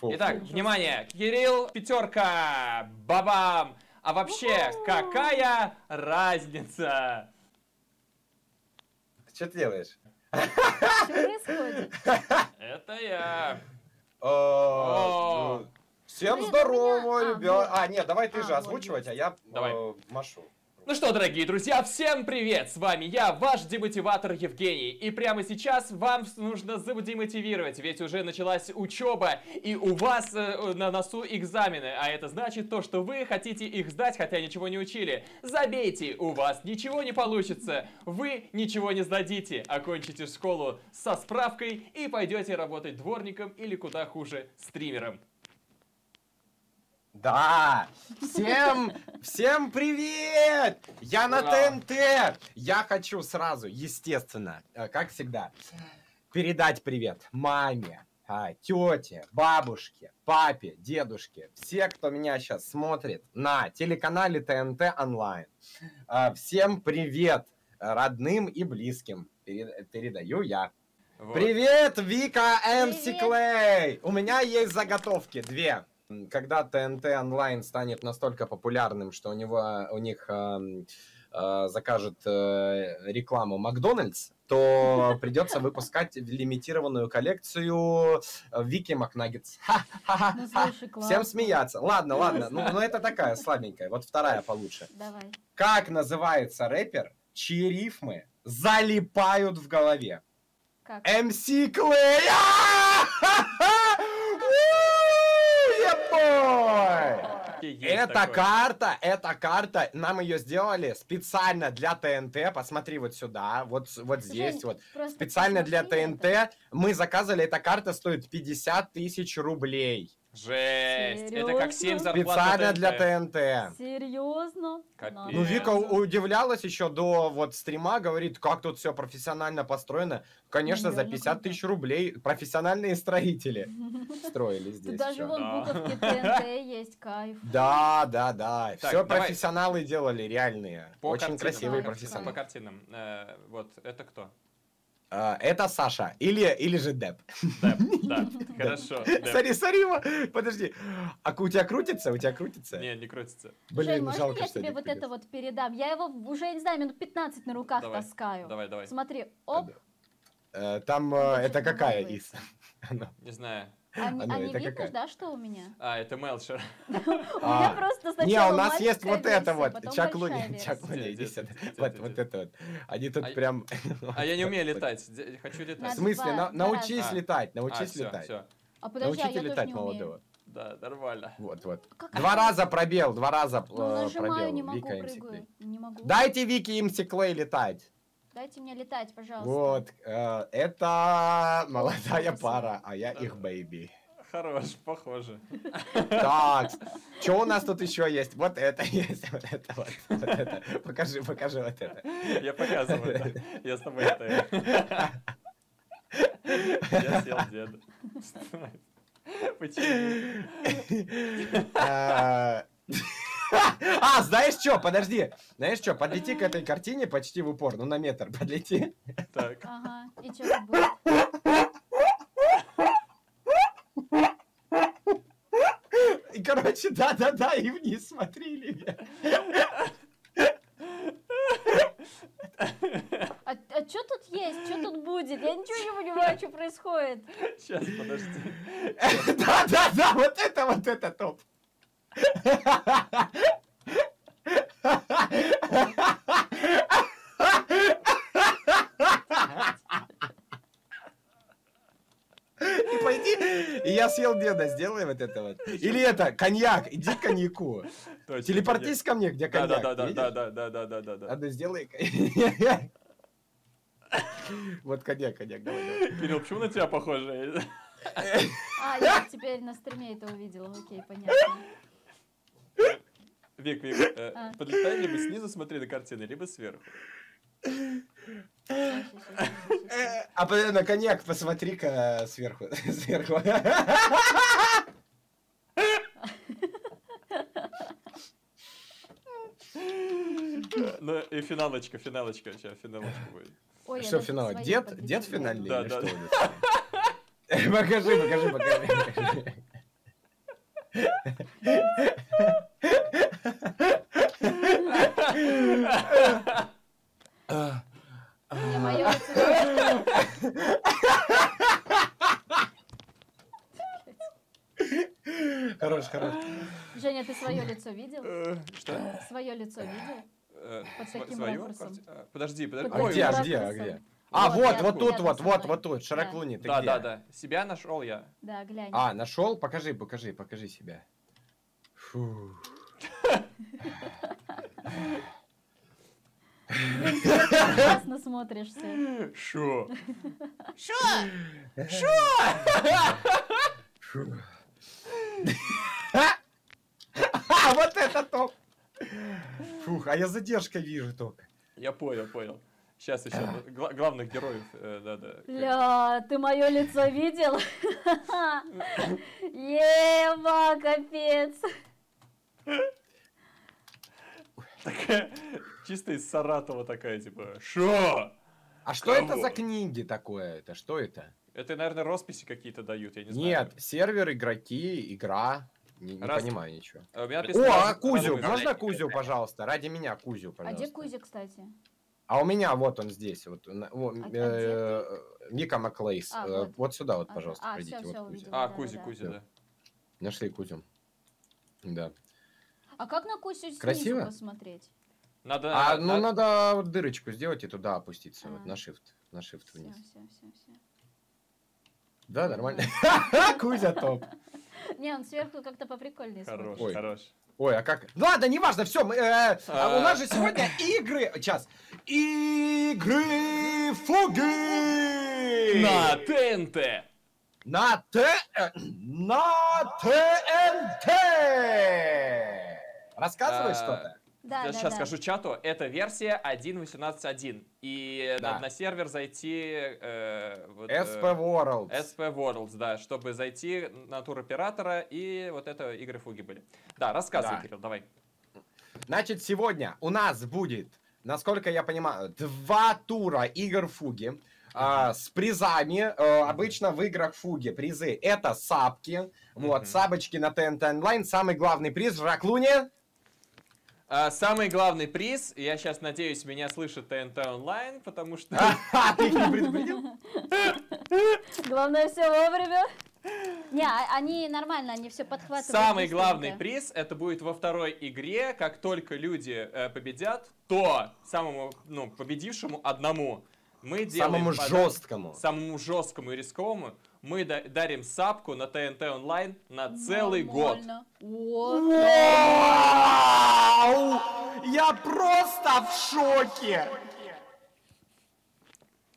Итак, внимание, Кирилл, пятерка, бабам. А вообще, какая разница? Что ты делаешь? Что происходит? Это я. Всем здорово, ребят. А, нет, давай ты же озвучивать, а я машу. Ну что, дорогие друзья, всем привет! С вами я, ваш демотиватор Евгений. И прямо сейчас вам нужно замотивировать, ведь уже началась учеба, и у вас на носу экзамены. А это значит то, что вы хотите их сдать, хотя ничего не учили. Забейте, у вас ничего не получится. Вы ничего не сдадите. Окончите школу со справкой и пойдете работать дворником или, куда хуже, стримером. Да! Всем привет! Я на ТНТ! Я хочу сразу, естественно, как всегда, передать привет маме, тете, бабушке, папе, дедушке, все, кто меня сейчас смотрит на телеканале ТНТ онлайн. Всем привет родным и близким. Передаю я. Вот. Привет, Вика MC Clay! У меня есть заготовки, две. Когда ТНТ онлайн станет настолько популярным, что у них закажут рекламу Макдональдс, то придется выпускать лимитированную коллекцию Вики Макнаггетс. Всем смеяться. Ладно, ладно. Ну это такая слабенькая. Вот вторая получше. Давай. Как называется рэпер, чьи рифмы залипают в голове? Как? MC Clay. Эта карта, нам ее сделали специально для ТНТ. Посмотри вот сюда, вот здесь, вот. Специально для ТНТ мы заказали, эта карта стоит 50 тысяч рублей. Жесть! Серьезно? Это как 7 зарплат специально для ТНТ. Серьезно? Капец. Ну, Вика удивлялась еще до стрима, говорит, как тут все профессионально построено. Конечно, за 50 тысяч рублей профессиональные строители строили здесь. Даже вон буковки ТНТ есть, кайф. Да, да, да. Все профессионалы делали, реальные. Очень красивые профессионалы. По картинам. Вот, это кто? Это Саша. Или же Деп. Деп, да. Хорошо. Сори, подожди. А у тебя крутится? Не, не крутится. Блин, можно я тебе вот это вот передам? Я его уже, не знаю, минут 15 на руках таскаю. Давай, давай. Смотри, оп. Там это какая из? Не знаю. А не видно, да, что у меня? А, это Мелшер. У меня просто сначала. Не, у нас есть вот это вот. Чак Луни, иди сюда. Вот это вот. Они тут прям... А я не умею летать. Хочу летать. В смысле? Научись летать, научись летать. А подожди, я тоже не умею. Да, нормально. Вот. Два раза пробел, два раза пробел. Нажимаю, не могу, прыгаю. Дайте Вики MC Clay летать. Дайте мне летать, пожалуйста. Вот, это молодая пара, а я их бэйби. Хорош, похоже. Так, что у нас тут еще есть? Вот это есть, вот это вот. Покажи вот это. Я показываю, я с тобой стою. Я сел, деда. Почему? А, знаешь что, подожди. Знаешь что, подлети к этой картине почти в упор. Ну, на метр подлети. Так. Ага, и что же будет? И, короче, да-да-да, и вниз смотрели. А что тут есть? Что тут будет? Я ничего не понимаю, что происходит. Сейчас, подожди. Да-да-да, вот это топ. И пойди, и я съел деда, сделай вот это вот. Или это, коньяк, иди к коньяку. Телепортись ко мне, где коньяк. Да. Надо сделай. Вот коньяк, давай. Кирилл, почему на тебя похоже? А, я теперь на стриме это увидела, окей, понятно. Вик, подлетай, либо снизу смотри на картины, либо сверху. А на коньяк посмотри-ка сверху. Ну и финалочка, сейчас финалочка будет. Что финал? Дед финальный? Покажи. Хорош. Женя, ты свое лицо видел? Что? Свое лицо видел? Под таким ракурсом. Подожди. А где? А, вот тут. Широклуни, ты где? Да. Себя нашел я. Да, глянь. А, нашел? Покажи себя. Фу. Прекрасно смотришься. Шо? А, вот это топ. Фух, а я задержкой вижу только. Я понял. Сейчас еще главных героев. Ля, ты мое лицо видел? Ева, капец. Такая, чисто из Саратова такая, типа, шо? А что это за книги такое? Это что это? Это, наверное, росписи какие-то дают, я не знаю. Нет, сервер, игроки, игра. Не понимаю ничего. О, Кузю, можно Кузю, пожалуйста? Ради меня Кузю, пожалуйста. А где Кузя, кстати? А у меня вот он здесь. Мика Маклейс. Вот сюда вот, пожалуйста, пройдите. А, Кузя, да. Нашли Кузю. Да. А как на Кузю снизу посмотреть? Надо, ну надо вот дырочку сделать и туда опуститься. Вот на shift. На shift вниз. Все. Да, нормально. Кузя топ. Не, он сверху как-то поприкольнее смотрит. Хорош. Ой, а как? Ладно, неважно, все. У нас же сегодня игры. Сейчас. Игры Фуги! На ТНТ! На ТНТ! Рассказывай что-то. Да, сейчас скажу чату. Это версия 1.18.1. И надо на сервер зайти... SP Worlds. SP Worlds, да. Чтобы зайти на тур оператора. И вот это игры Фуги были. Да, рассказывай, Кирилл, давай. Значит, сегодня у нас будет, насколько я понимаю, 2 тура игр Фуги. С призами. Обычно в играх Фуги призы — это сапки. Вот, сабочки на ТНТ Онлайн. Самый главный приз, Жаклуни. Самый главный приз, я сейчас надеюсь, меня слышит ТНТ Онлайн, потому что... Ты их не предупредил? Главное, все вовремя. Не, они нормально, они все подхватывают. Самый главный приз, это будет во второй игре, как только люди победят, то самому, победившему одному мы делаем... Самому жесткому и рисковому. Мы дарим сапку на ТНТ Онлайн на целый год. Вау! Я просто в шоке!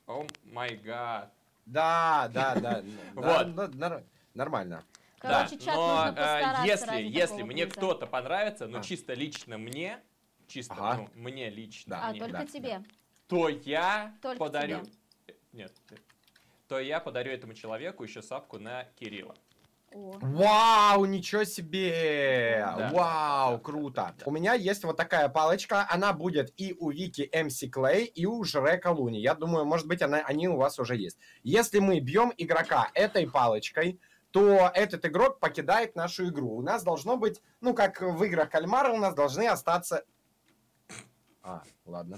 О май гад. Да. Вот. Нормально. Короче, чат нужно постараться. Если мне кто-то понравится, но чисто лично мне, только тебе. То я подарю. Нет, то я подарю этому человеку еще сапку на Кирилла. Вау, ничего себе! Да. Вау, круто! У меня есть вот такая палочка, она будет и у Вики MC Clay, и у Жрека Луни. Я думаю, может быть, они у вас уже есть. Если мы бьем игрока этой палочкой, то этот игрок покидает нашу игру. У нас должно быть, как в играх кальмара, у нас должны остаться... ладно.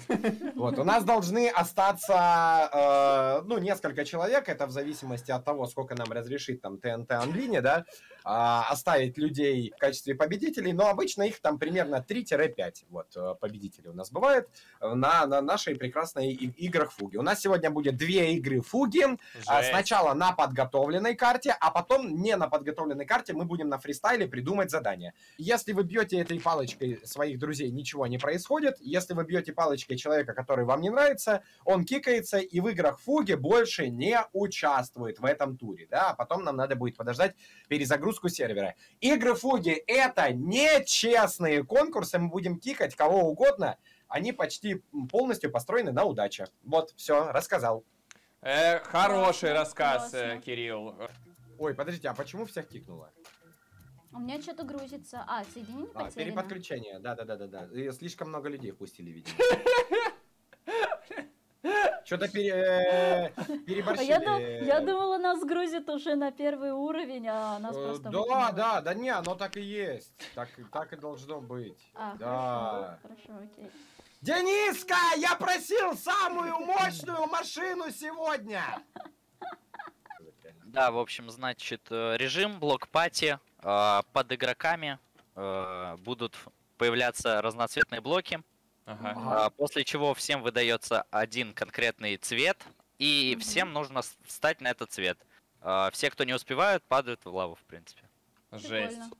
Вот, у нас должны остаться, несколько человек, это в зависимости от того, сколько нам разрешит там ТНТ Онлине, да, оставить людей в качестве победителей, но обычно их там примерно 3-5, вот, победителей у нас бывает на нашей прекрасной играх Фуги. У нас сегодня будет 2 игры Фуги, сначала на подготовленной карте, а потом не на подготовленной карте мы будем на фристайле придумать задание. Если вы бьете этой палочкой своих друзей, ничего не происходит, если вы бьете палочкой человека, который вам не нравится, он кикается и в играх Фуги больше не участвует в этом туре, да, потом нам надо будет подождать перезагрузку сервера. Игры Фуги — это нечестные конкурсы, мы будем кикать кого угодно, они почти полностью построены на удаче. Вот, все, рассказал. Хороший рассказ, Кирилл. Ой, подождите, а почему всех кикнуло? У меня что-то грузится. Соединение потеряно. Переподключение, да. Слишком много людей впустили, видимо. Что-то переборщили. Я думала, нас грузит уже на 1 уровень, а нас просто... Да, не, оно так и есть. Так и должно быть. Хорошо, окей. Дениска, я просил самую мощную машину сегодня! Да, в общем, значит, режим блок-пати. Под игроками будут появляться разноцветные блоки. Ага. После чего всем выдается один конкретный цвет. И всем нужно встать на этот цвет. Все, кто не успевают, падают в лаву, в принципе. Жесть. Прикольно.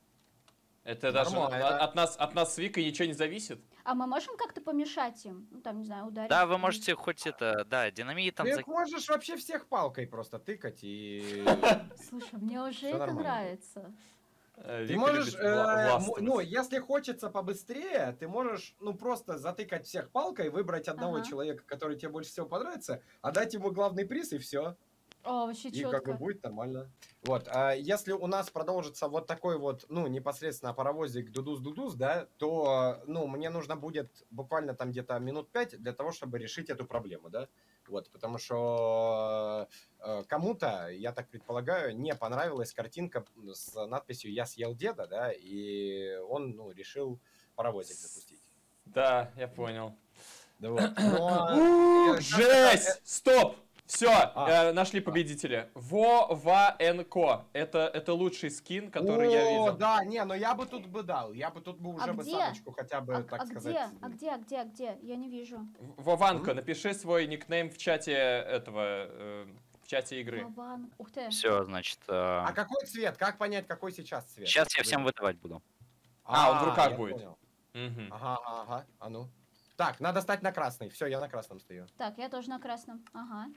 Это нормально, даже это... От нас с Викой ничего не зависит. А мы можем как-то помешать им? Ну, там, не знаю, ударить. Да, вы можете хоть это, да, динамит там... Ты можешь вообще всех палкой просто тыкать и... Слушай, мне уже это нравится. Ты можешь, ну, если хочется побыстрее, ты можешь, ну, просто затыкать всех палкой, выбрать одного человека, который тебе больше всего понравится, отдать ему главный приз и все. О, вообще и четко. Как бы будет нормально. Вот, а если у нас продолжится вот такой вот, ну, непосредственно паровозик дудус-дудус, да, то, ну, мне нужно будет буквально там где-то минут 5 для того, чтобы решить эту проблему, да. Вот, потому что кому-то, я так предполагаю, не понравилась картинка с надписью «Я съел деда», да, и он, ну, решил паровозик запустить. Да, я понял. Жесть! Стоп! Все, нашли победителя. Вованко. Это лучший скин, который я видел. О, да, не, но я бы тут бы дал. Я бы тут бы уже бы самочку хотя бы, так сказать. А где? Я не вижу. Вованко, напиши свой никнейм в чате этого, в чате игры. Вованко. Ух ты. Все, значит... А какой цвет? Как понять, какой сейчас цвет? Сейчас я всем выдавать буду. А, он в руках будет. Ага. А ну. Так, надо стать на красный. Все, я на красном стою. Так, я тоже на красном. Ага.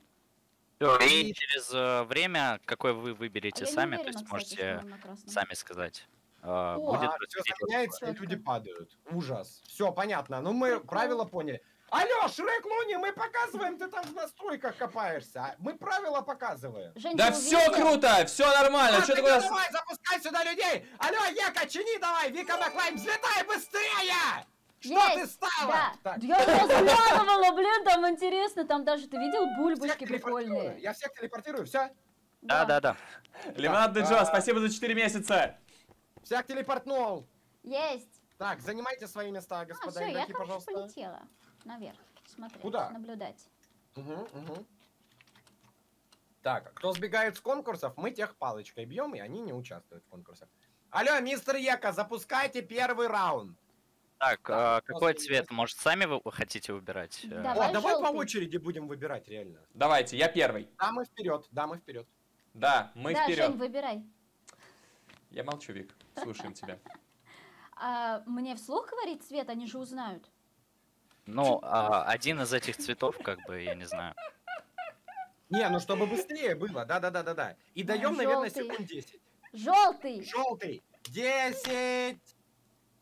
И через время, какое вы выберете сами, то есть можете сами сказать. Все сохраняется, и люди падают. Ужас. Все, понятно. Ну, мы правила поняли. Алло, Шрек Луни, мы показываем, ты там в настройках копаешься. Мы правила показываем. Да все круто, все нормально. Давай, запускай сюда людей. Алло, Яка, чини давай, Вика Маклайм, взлетай быстрее! Что ты стала? Да. Я разглядывала, блин, там интересно, там даже ты видел бульбочки прикольные. Я всех телепортирую, все? Да. Лимонадный Джо, спасибо за 4 месяца. Всех телепортнул. Есть. Так, занимайте свои места, господа. Все, я, пожалуйста, полетела наверх, смотреть, наблюдать. Так, кто сбегает с конкурсов, мы тех палочкой бьем, и они не участвуют в конкурсах. Алло, мистер Яка, запускайте первый раунд. Так, какой цвет? Может, сами вы хотите выбирать? Давай, давай по очереди будем выбирать, реально. Давайте, я первый. Да, мы вперед. Да, мы вперед. Жень, выбирай. Я молчу, Вик. Слушаем тебя. Мне вслух говорить цвет, они же узнают. Ну, один из этих цветов, как бы, я не знаю. Не, ну чтобы быстрее было, да. И даем, наверное, секунд 10. Желтый. 10.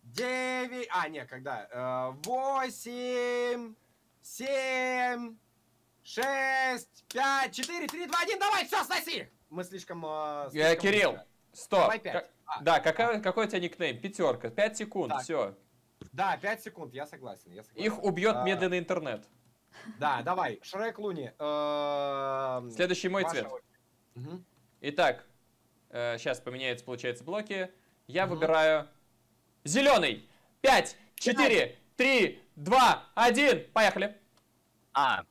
9, когда 8, 7, 6, 5, 4, 3, 2, 1, давай, все, сноси! Мы слишком... Кирилл, стоп. Да, какой у тебя никнейм? Пятерка, 5 секунд, все. Да, 5 секунд, я согласен. Их убьет медленный интернет. Да, давай, Шрек Луни. Следующий мой цвет. Итак, сейчас поменяются, получается, блоки. Я выбираю... Зеленый. 5, 4, 3, 2, 1. Поехали. Я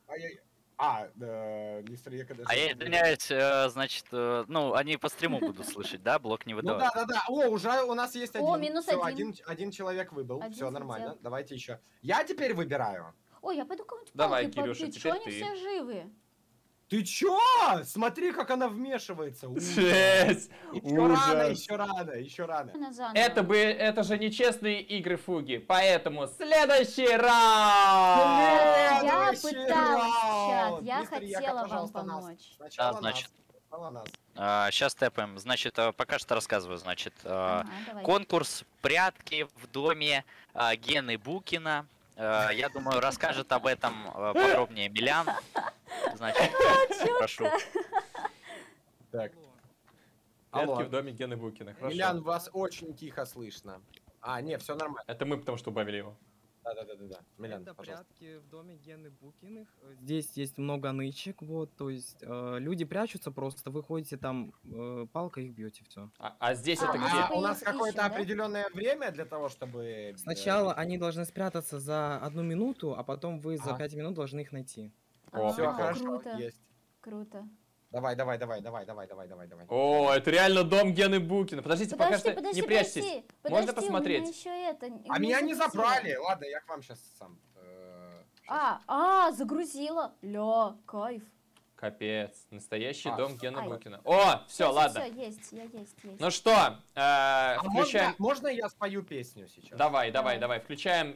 извиняюсь, значит, ну, они по стриму будут слышать, да? Блок не выдавать. Да. О, уже у нас есть один. О, минус один. Один человек выбыл. Все нормально. Давайте еще. Я теперь выбираю. Ой, я пойду кому-нибудь палкой. Давай, Кирюша, теперь ты. Они все живы. Ты чё? Смотри, как она вмешивается. Жесть! Еще рано. Это же нечестные игры Фуги, поэтому следующий раунд! Я пыталась, чат, я хотела вам помочь. Сейчас тэпаем. Значит, пока что рассказываю. Значит, конкурс «Прятки в доме Гены Букина». Я думаю, расскажет об этом подробнее Милян. Значит, прошу. Так. Прятки в доме Гены Букина. Хорошо. Милян, вас очень тихо слышно. Нет, все нормально. Это мы, потому что убавили его. Да. Милян, это прятки в доме Гены Букиных. Здесь есть много нычек, то есть люди прячутся просто, вы ходите там, палкой их бьете, все. Здесь это где? У нас какое-то определенное время для того, чтобы... Сначала они должны спрятаться за 1 минуту, а потом вы за 5 минут должны их найти. Все, хорошо, есть. Круто. Давай. О, это реально дом Гены Букина. Подождите, пока что не прячьтесь. Можно посмотреть? А меня не забрали. Ладно, я к вам сейчас сам. Загрузила. Ля, кайф. Капец. Настоящий дом Гены Букина. О, все, ладно. Все, есть. Ну что, включаем... Можно я спою песню сейчас? Давай. Включаем,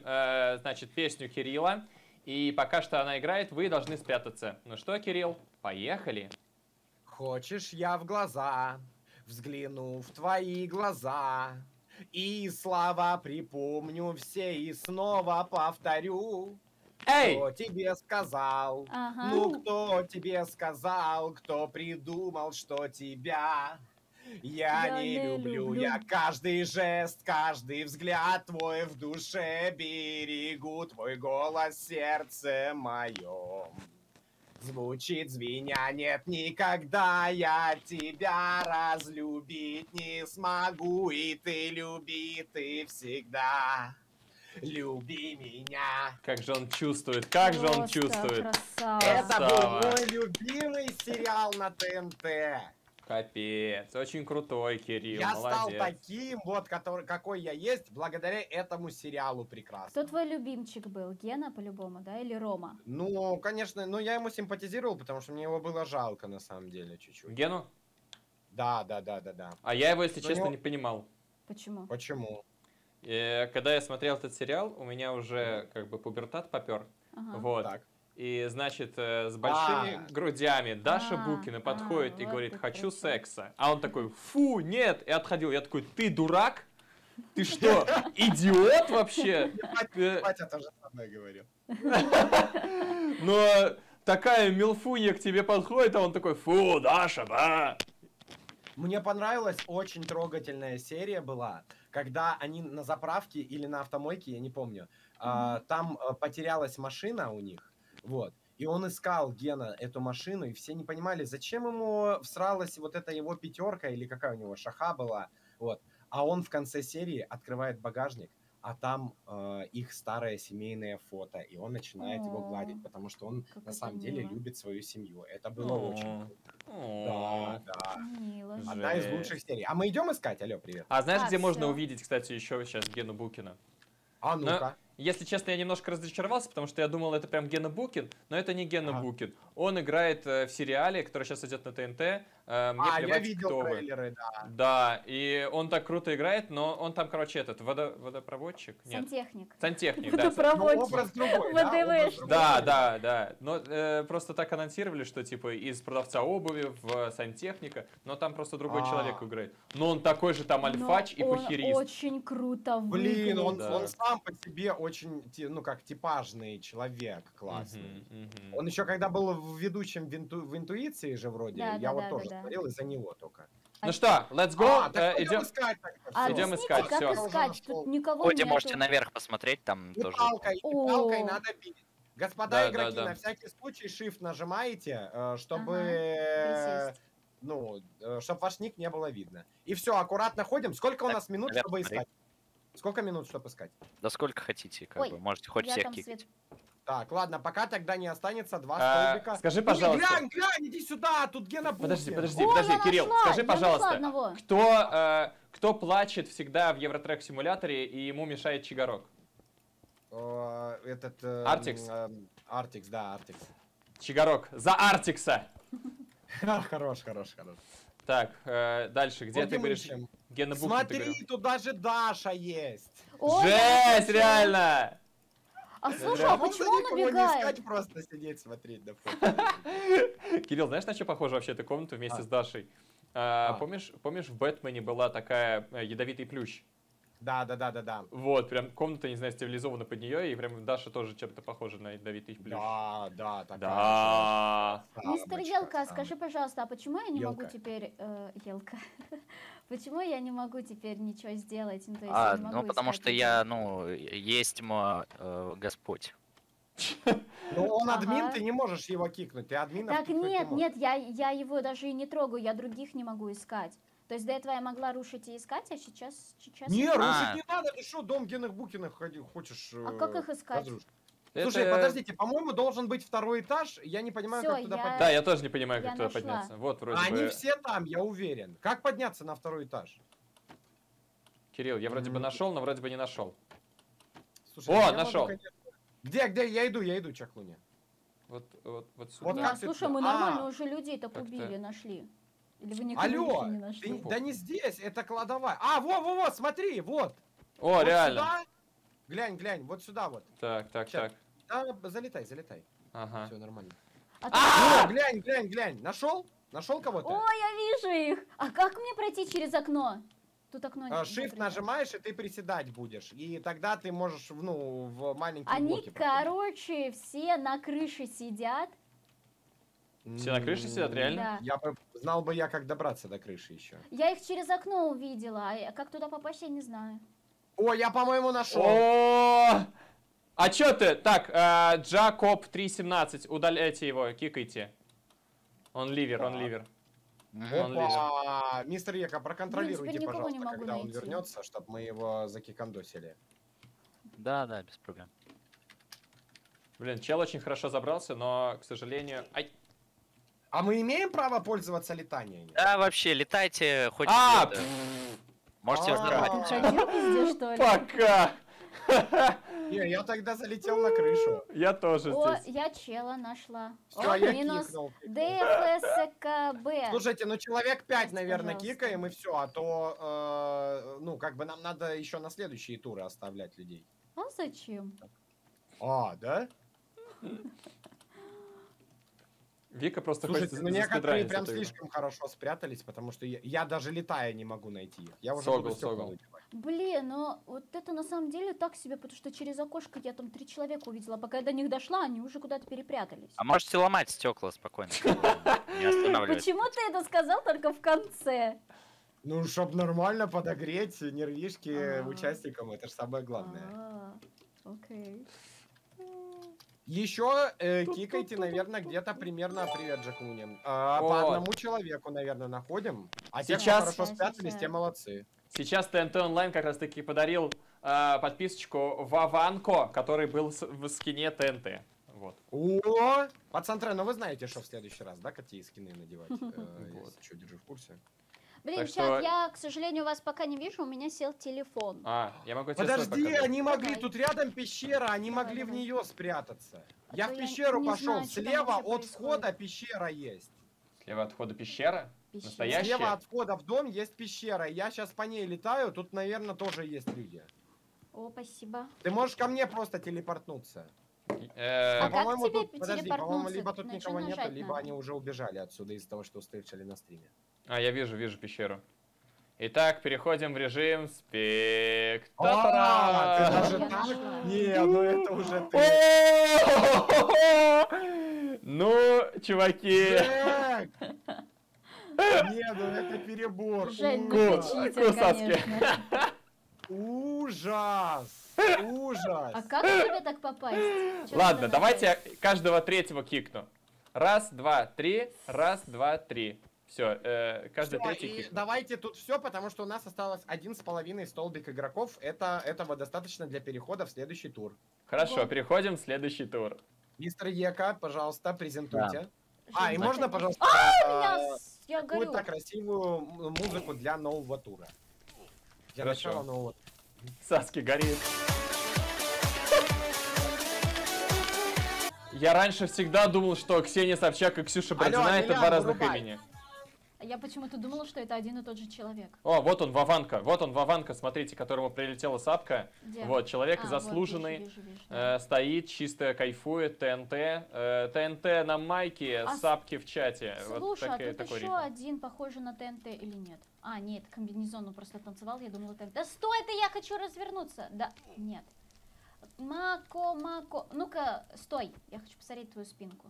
значит, песню Кирилла. И пока что она играет, вы должны спрятаться. Ну что, Кирилл, поехали. Хочешь, я в глаза взгляну в твои глаза, и слова припомню все и снова повторю. Эй! Кто тебе сказал? Ага. Ну, кто тебе сказал? Кто придумал, что тебя я не люблю? Я каждый жест, каждый взгляд твой в душе берегу, твой голос в сердце моем звучит звеня. Нет, никогда я тебя разлюбить не смогу, и ты люби, ты всегда люби меня. Как же он чувствует, как просто же он чувствует. Красава. Это был мой любимый сериал на ТНТ. Капец, очень крутой, Кирилл, я молодец. Я стал таким, вот, который, какой я есть, благодаря этому сериалу прекрасно. Кто твой любимчик был? Гена, по-любому, да? Или Рома? Ну, конечно, но я ему симпатизировал, потому что мне его было жалко, на самом деле, чуть-чуть. Гену? Да. А я его, если честно, не понимал. Почему? Когда я смотрел этот сериал, у меня уже, как бы, пубертат попер. Ага. Вот. Так. И, значит, с большими грудями Даша Букина подходит и говорит: «Хочу секса». А он такой: «Фу, нет!» И отходил. Я такой: «Ты дурак? Ты что, идиот вообще?» Батя тоже самое говорил. Но такая милфунья к тебе подходит, а он такой: «Фу, Даша, да!» Мне понравилась, очень трогательная серия была, когда они на заправке или на автомойке, я не помню, там потерялась машина у них. Вот. И он искал, Гена, эту машину, и все не понимали, зачем ему всралась вот эта его пятерка, или какая у него шаха была. Вот. А он в конце серии открывает багажник, а там их старое семейное фото, и он начинает его гладить, потому что он на самом деле любит свою семью. Это было очень круто. Да. Мило. Одна из лучших серий. А мы идем искать? Алло, привет. А знаешь, где можно увидеть, кстати, еще сейчас Гену Букина? А ну-ка. Если честно, я немножко разочаровался, потому что я думал, это прям Гена Букин, но это не Гена Букин. Он играет в сериале, который сейчас идет на ТНТ. Я видел трейлеры, да. Да, и он так круто играет, но он там, короче, этот, водопроводчик? Сантехник. Сантехник, да. Водопроводчик. ВДВ. Да. Но просто так анонсировали, что типа из продавца обуви в сантехника, но там просто другой человек играет. Но он такой же там альфач и похерист. Очень круто выглядит. Блин, он сам по себе очень, ну как, типажный человек, классный. Он еще когда был ведущим в «Интуиции» же вроде, я вот тоже смотрел из-за него только. Ну что, let's go, идем искать. Идем искать, все. Тут можете наверх посмотреть, там тоже. Палкой надо бить. Господа игроки, на всякий случай shift нажимаете, чтобы... Ну, чтобы ваш ник не было видно. И все, аккуратно ходим. Сколько у нас минут, чтобы искать? Сколько минут, чтобы искать? Да сколько хотите, как бы, можете хоть всех кикать. Так, ладно, пока тогда не останется два столбика. Скажи, пожалуйста... Глянь, иди сюда, тут Гена Букин. Подожди, Кирилл, скажи, пожалуйста, кто плачет всегда в Евротрек Симуляторе и ему мешает Чигарок? Этот... Артикс? Артикс, да, Артикс. Чигарок, за Артикса! Хорош. Так, дальше, где ты говоришь? Гена Букин. Смотри, тут даже Даша есть. Жесть, реально! А слушай, а почему он убегает? Не искать, просто сидеть, смотреть. Кирилл, знаешь, на что похожа вообще эта комната вместе с Дашей? Помнишь, в «Бэтмене» была такая ядовитый плющ? Да. Вот, прям комната, не знаю, стилизована под нее, и прям Даша тоже чем-то похожа на ядовитый плющ. Да. Мистер Елка, скажи, пожалуйста, а почему я не могу теперь... Елка. Почему я не могу теперь ничего сделать? Ну, то есть я не могу потому что я, есть Господь. Ну, он админ, ты не можешь его кикнуть, ты админа. Так, нет, я его даже и не трогаю, я других не могу искать. То есть до этого я могла рушить и искать, а сейчас... Не, рушить не надо, ты что, дом Гены Букиных хочешь... А как их искать? Слушай, подождите, по-моему, должен быть второй этаж. Я не понимаю, как туда подняться. Да, я тоже не понимаю, как туда подняться. Вот, вроде бы. Они все там, я уверен. Как подняться на второй этаж? Кирилл, я вроде бы нашел, но вроде бы не нашел. Слушай, о, нашел. Где? Я иду, Чаклуни. Вот сюда. Вот слушай, мы нормально уже людей так убили, нашли. Или вы никого не нашли? Алло, да не здесь, это кладовая. А, во, смотри, вот. О, реально. Глянь, вот сюда вот. Так. Да, залетай. Ага. Все нормально. Глянь. Нашел кого-то? О, я вижу их. А как мне пройти через окно? Тут окно не Shift нажимаешь, и ты приседать будешь. И тогда ты можешь, в маленькие блоки. Они, короче, все на крыше сидят. Все на крыше сидят, реально? Да. Я знал бы, как добраться до крыши еще. Я их через окно увидела, а как туда попасть, я не знаю. О, я, по-моему, нашел. А чё ты? Так, Джакоб 3.17, удаляйте его, кикайте. Он ливер. Опа, мистер Ека, проконтролируйте, пожалуйста, когда он вернется, чтобы мы его закикандосили. Да, без проблем. Блин, чел очень хорошо забрался, но, к сожалению... Ай. А мы имеем право пользоваться летанием? Да, вообще, летайте хоть... Можете разорвать. Пока! Не, я тогда залетел на крышу. Я тоже здесь. О, я чела нашла. Все, я кикнул. ДФСКБ. Слушайте, человек 5, наверное, кикаем и все. А то, нам надо еще на следующие туры оставлять людей. А зачем? А, да? Вика просто хочет... Слушайте, мне как-то прям слишком хорошо спрятались, потому что я даже летая не могу найти их. Я уже буду стекла выбивать. Блин, но вот это на самом деле так себе, потому что через окошко я там 3 человека увидела. Пока я до них дошла, они уже куда-то перепрятались. А можете ломать стекла спокойно. Почему ты это сказал только в конце? Ну, чтобы нормально подогреть нервишки участникам, это же самое главное. Окей. Еще кикайте, наверное, где-то примерно привет, Джакуни. По одному человеку, наверное, находим. А те, кто хорошо спрятались, те молодцы. Сейчас ТНТ Онлайн как раз-таки подарил подписочку Вованко, который был в скине ТНТ. Вот. О! Пацантры, вы знаете, что в следующий раз, да, какие скины надевать? Что, держи в курсе. Блин, чат, я, к сожалению, вас пока не вижу, у меня сел телефон. Я могу тебе подожди, они могли, тут рядом пещера, они могли в нее спрятаться. Я в пещеру пошел, слева от входа пещера есть. Слева от входа пещера? Настоящая? Слева от входа в дом есть пещера, я сейчас по ней летаю, тут, наверное, тоже есть люди. О, спасибо. Ты можешь ко мне просто телепортнуться. А как тебе телепортнуться? По-моему, либо тут никого нет, либо они уже убежали отсюда из-за того, что встречали на стриме. Я вижу пещеру. Итак, переходим в режим спектатора. Не, это уже ты. Ну, чуваки. Не, это перебор. Кусаски. Ужас. А как тебе так попасть? Ладно, давайте каждого третьего кикну. 1, 2, 3. 1, 2, 3. Все, каждый третий. Давайте тут все, потому что у нас осталось 1,5 столбик игроков. Этого достаточно для перехода в следующий тур. Хорошо, переходим в следующий тур. Мистер Ека, пожалуйста, презентуйте. И можно, пожалуйста, какую-то красивую музыку для нового тура. Для начала нового тура. Саски горит. Я раньше всегда думал, что Ксения Собчак и Ксюша Бородина — это два разных имени. Я почему-то думала, что это один и тот же человек. О, вот он, Вованка, смотрите, которому прилетела сапка. Где? Вот, человек заслуженный, вижу. Стоит, чисто кайфует, ТНТ. ТНТ на майке, сапки в чате. Слушай, вот тут еще ритм. Один похожий на ТНТ или нет? Нет, комбинезон, он просто танцевал, я думала, ТНТ. Да стой ты, я хочу развернуться! Да, нет. Мако. Ну-ка, стой, я хочу посмотреть твою спинку.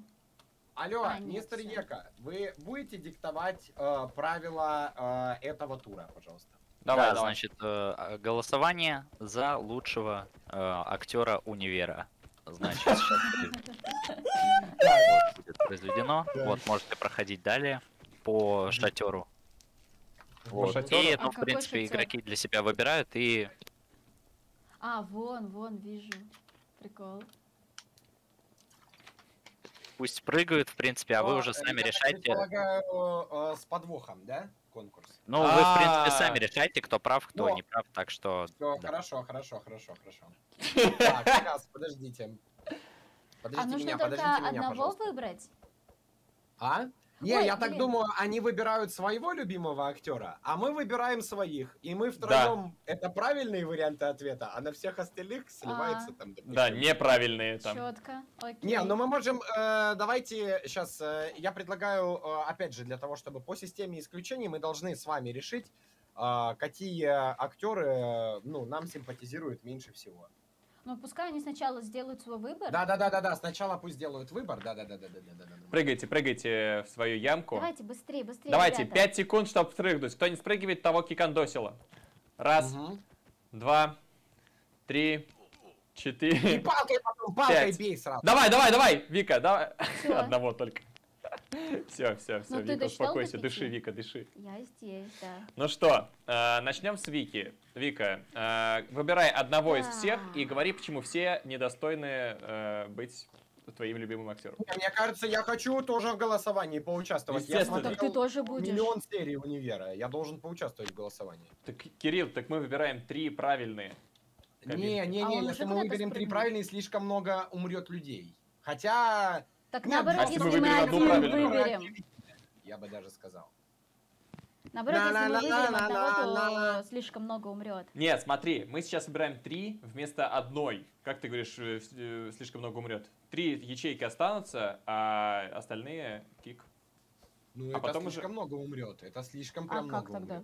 Алло, мистер Ека, вы будете диктовать правила этого тура, пожалуйста? Давай, значит, голосование за лучшего актера универа. Значит, сейчас будет произведено. Вот, можете проходить далее по шатеру. И, в принципе, игроки для себя выбирают и... вон, вижу. Прикол. пусть прыгают, в принципе, а вы уже сами решайте. Я предполагаю, с подвохом, да, конкурс? Ну, вы, в принципе, сами решайте, кто прав, кто не прав, так что... Все, хорошо, хорошо, хорошо, хорошо. Так, сейчас, подождите. А нужно только одного выбрать? А? Не, я так думаю, они выбирают своего любимого актера, а мы выбираем своих. И мы втроем... Да. Это правильные варианты ответа, а на всех остальных сливается там... Да, неправильные там. Четко. Окей. Не, ну мы можем... давайте сейчас... я предлагаю, опять же, для того, чтобы по системе исключений мы должны с вами решить, какие актеры нам симпатизируют меньше всего. Ну, пускай они сначала сделают свой выбор. Да-да-да-да, сначала пусть сделают выбор. Да-да-да-да-да-да. Прыгайте, прыгайте в свою ямку. Давайте быстрее, быстрее. Давайте, ребята. 5 секунд, чтобы прыгнуть. Кто не спрыгивает, того кикандосило. Раз, два, три, четыре. И палкой потом, палкой бей сразу. Давай, давай, давай, Вика, давай. Все. Одного только. Все, Вика, успокойся, дыши, Вика, дыши. Я здесь, да. Ну что, начнем с Вики. Вика, выбирай одного из всех и говори, почему все недостойны быть твоим любимым актером. Мне кажется, я хочу тоже в голосовании поучаствовать. Естественно. Так ты тоже будешь. Миллион серий «Универа», я должен поучаствовать в голосовании. Так, Кирилл, так мы выбираем 3 правильные. Не, если мы выберем 3 правильные, слишком много умрет людей. Хотя... Так наоборот, если мы один выберем. Я бы даже сказал. Наоборот, если мы выберем одного, то слишком много умрет. Нет, смотри, мы сейчас выбираем 3 вместо 1. Как ты говоришь, слишком много умрет? 3 ячейки останутся, а остальные кик. Ну, а потом слишком много умрет. Это слишком прям много умрет.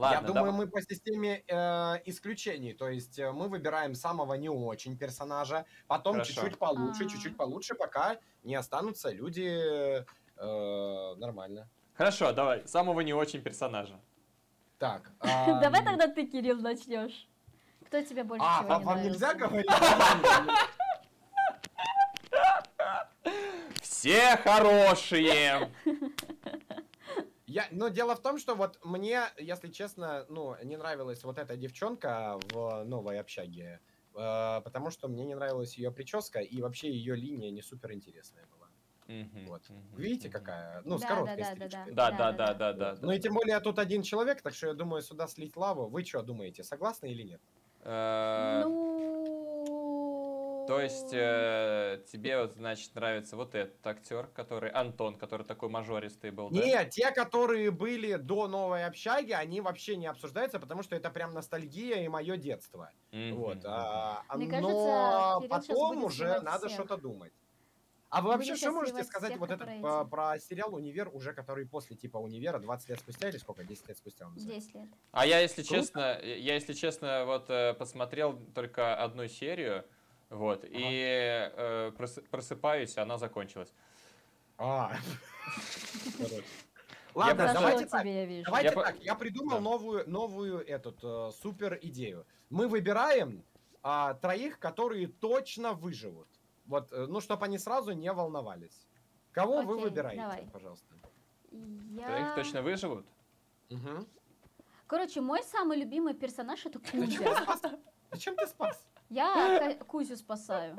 Ладно, я думаю, мы по системе исключений, то есть мы выбираем самого не очень персонажа, потом чуть-чуть получше, пока не останутся люди нормально. Хорошо, давай, самого не очень персонажа. Так. Давай тогда ты, Кирилл, начнешь. Кто тебе больше всего не нравится? А, вам нельзя говорить? Все хорошие! Но дело в том, что вот мне, если честно, не нравилась вот эта девчонка в новой общаге, потому что мне не нравилась ее прическа, и вообще ее линия не супер интересная была. Вот. Видите, какая? Ну, с короткой стрижкой. Да. Ну и тем более тут один человек, так что я думаю, сюда слить лаву. Вы что думаете, согласны или нет? То есть тебе, значит, нравится вот этот актер, который Антон, который такой мажористый был, да? Нет, те, которые были до новой общаги, они вообще не обсуждаются, потому что это прям ностальгия и мое детство. Вот. Но потом уже надо что-то думать. А вы вообще что можете сказать вот это про сериал «Универ», уже который после типа «Универа» 20 лет спустя или сколько? 10 лет спустя он называет? 10 лет. А я, если честно, вот посмотрел только одну серию, вот, и просыпаюсь, она закончилась. Ладно, давайте так, я придумал новую супер идею. Мы выбираем 3, которые точно выживут. Вот, ну, чтобы они сразу не волновались. Кого вы выбираете, пожалуйста? 3 точно выживут? Короче, мой самый любимый персонаж — это Кузя. Зачем ты спас? Я Кузю спасаю.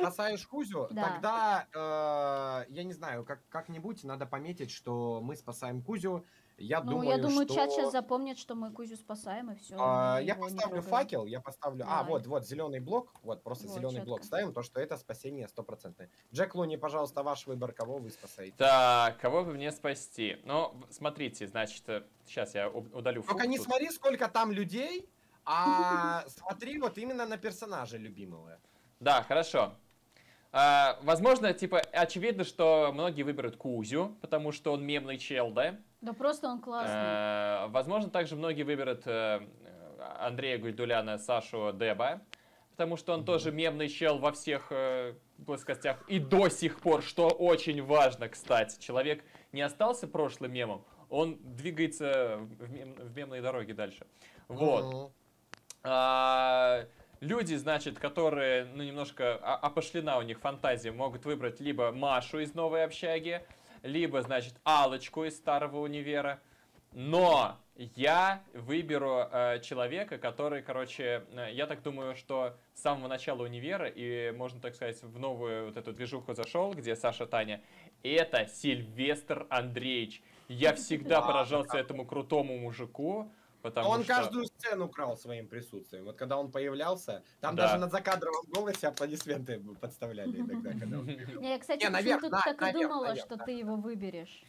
Спасаешь Кузю? Да. Тогда, я не знаю, как-нибудь надо пометить, что мы спасаем Кузю. Я думаю, чат сейчас запомнит, что мы Кузю спасаем, и все. Я поставлю факел, Давай. Вот зеленый блок, просто зеленый блок ставим, то что это спасение 100%. Джек Луни, пожалуйста, ваш выбор, кого вы спасаете. Так, кого бы мне спасти? Ну, смотрите, значит, сейчас я удалю. Только не смотри, сколько там людей, а смотри вот именно на персонажа любимого. Да, хорошо. Возможно, типа, очевидно, что многие выберут Кузю, потому что он мемный чел, да? Да просто он классный. Возможно, также многие выберут Андрея Гульдуляна, Сашу Деба, потому что он тоже мемный чел во всех плоскостях. И до сих пор, что очень важно, кстати, человек не остался прошлым мемом, он двигается в мемной дороге дальше. Вот. Люди, значит, которые, немножко опошлена у них фантазия, могут выбрать либо Машу из новой общаги, либо, значит, Аллочку из старого «Универа». Но Я выберу человека, который, короче, я так думаю, что с самого начала универа и, можно так сказать, в новую вот эту движуху зашел, где Саша, Таня, это Сильвестр Андреевич. Я всегда поражался этому крутому мужику. Он каждую сцену крал своим присутствием. Вот когда он появлялся, там даже на закадровом голосе аплодисменты подставляли. Я, кстати, почему-то так и думала, что ты его выберешь.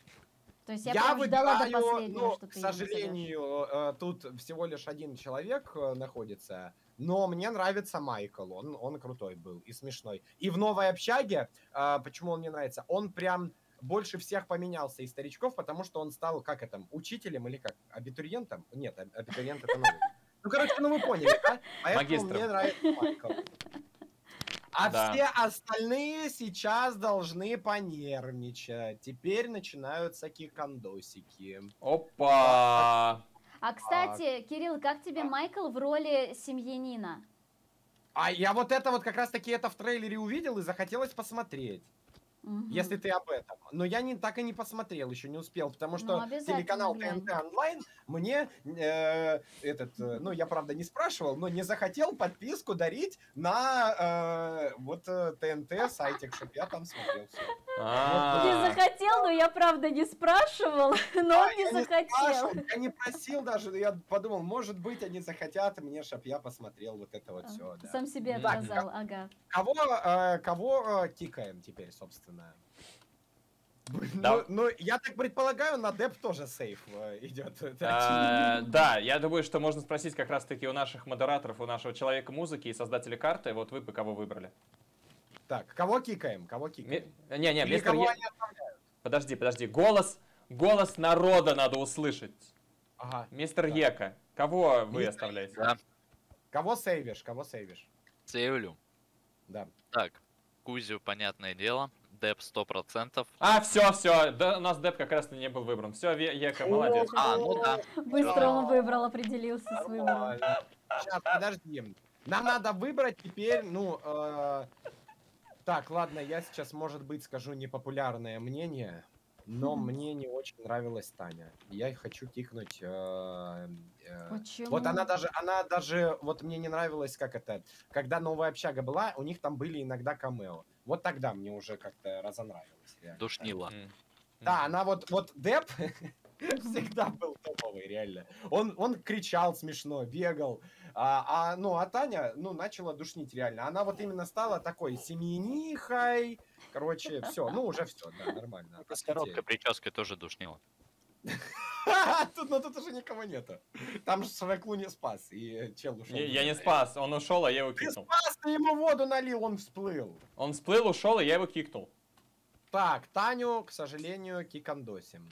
То есть я выбирала до последнего, что ты выберешь. К сожалению, тут всего лишь один человек находится. Но мне нравится Майкл. Он крутой был и смешной. И в новой общаге, почему он мне нравится, он прям... больше всех поменялся из старичков, потому что он стал, как это, учителем или как? Абитуриентом? Нет, абитуриент это новый. Ну, короче, ну вы поняли, да? Поэтому мне нравится Майкл. А да. Все остальные сейчас должны понервничать. Теперь начинаются кикандосики. Опа! А, кстати, Кирилл, как тебе Майкл в роли семьянина? А я вот это вот как раз-таки это в трейлере увидел и захотелось посмотреть. Если ты об этом. Но я так и не посмотрел, еще не успел, потому что телеканал ТНТ онлайн мне ну я правда не спрашивал, но не захотел подписку дарить на вот ТНТ сайте, чтобы я там смотрел все. Не захотел, но я правда не спрашивал, но он не захотел. Я не просил даже, я подумал, может быть они захотят мне, чтобы я посмотрел вот это вот все. Сам себе отказал, ага. Кого тикаем теперь, собственно? Да. Ну, я так предполагаю, на деп тоже сейф идет. Да, я думаю, что можно спросить как раз-таки у наших модераторов, у нашего человека музыки и создателя карты. Вот вы бы кого выбрали? Так, кого кикаем? Кого кикаем? Не-не, вместо... Подожди. Голос народа надо услышать. Ага. Мистер Ека, кого вы оставляете? Да. Кого сейвишь? Сейвлю. Да. Так, Кузю, понятное дело. Деп 100%. А, все, да, у нас деп как раз не был выбран. Все, Ека, молодец. Ну да. Быстро он выбрал, определился с выбором. Сейчас, подожди. Нам надо выбрать теперь, так, ладно, я сейчас, может быть, скажу непопулярное мнение, но мне не очень нравилась Таня. Я хочу тикнуть... Почему? Вот она даже, вот мне не нравилось, как это, когда новая общага была, у них там были иногда камео. Вот тогда мне уже как-то разонравилось. Реально. Душнило. Да, она вот деп всегда был топовый, реально. Он кричал смешно, бегал. А Таня, начала душнить реально. Она вот именно стала такой семьянихой. Короче, все, уже все, да, нормально. С короткой прической тоже душнило. Но тут уже никого нету. Там же Шреклу не спас, и чел ушел. Я не спас, он ушел, а я его кикнул. Ты спас, ты ему воду налил, он всплыл. Он всплыл, ушел, и я его кикнул. Так, Таню, к сожалению, кикандосим.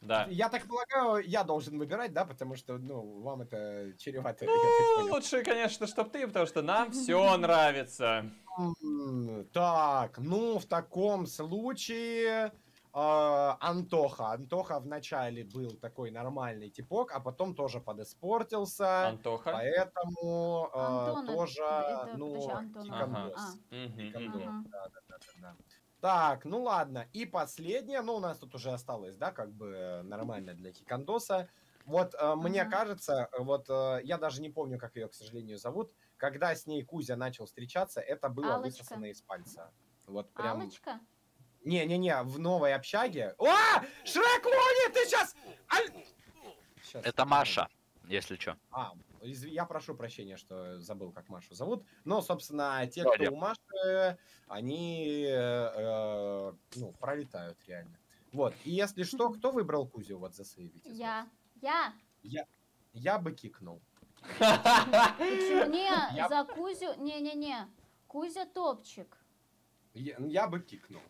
Да. Я так полагаю, я должен выбирать, да, потому что, вам это чревато. Ну, лучше, конечно, чтоб ты, потому что нам все нравится. Так, в таком случае... Антоха. Антоха вначале был такой нормальный типок, а потом тоже подиспортился. Антоха. Поэтому тоже, да. Так, ладно. И последнее, у нас тут уже осталось, да, как бы нормально для кикандоса. Вот мне кажется, я даже не помню, как ее, к сожалению, зовут. Когда с ней Кузя начал встречаться, это было высосано из пальца. Вот прям... Аллочка? Не-не-не, в новой общаге... О! Шрек Луни, ты сейчас... Это Маша, если что. Я прошу прощения, что забыл, как Машу зовут. Но, собственно, те, кто у Маши, они пролетают реально. Вот, и если что, кто выбрал Кузю засейвить? Я. Я бы кикнул. Не, за Кузю... Не-не-не, Кузя топчик. Я бы кикнул.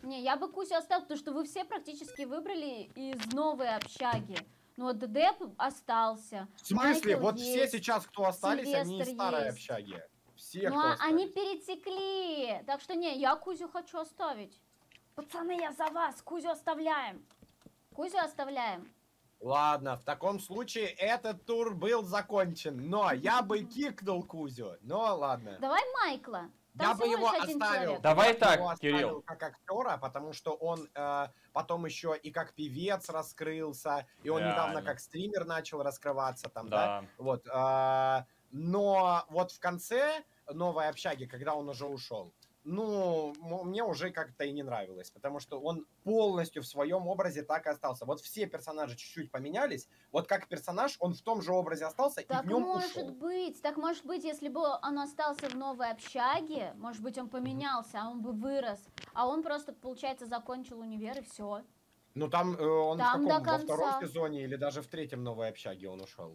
Не, я бы Кузю оставил, потому что вы все практически выбрали из новой общаги. Ну, вот Деп остался. В смысле? Майкл вот есть. Все сейчас, кто остались, Сильвестр они из старой общаги. Все, кто остались. Они перетекли. Так что, я Кузю хочу оставить. Пацаны, я за вас. Кузю оставляем. Кузю оставляем. Ладно, в таком случае этот тур был закончен. Но я бы кикнул Кузю. Но ладно. Давай Майкла. Я бы его оставил. Давай так, Кирилл. Как актера, потому что он потом еще и как певец раскрылся, и он недавно как стример начал раскрываться там, да. Вот. Но вот в конце новой общаги, когда он уже ушел, ну, мне уже как-то и не нравилось, потому что он полностью в своем образе так и остался. Вот все персонажи чуть-чуть поменялись, вот как персонаж он в том же образе остался так и в нем ушел. Так может быть, если бы он остался в новой общаге, может быть, он поменялся, а он бы вырос, а он просто, получается, закончил универ и все. Ну, там он там в каком, во втором сезоне или даже в третьем новой общаге он ушел.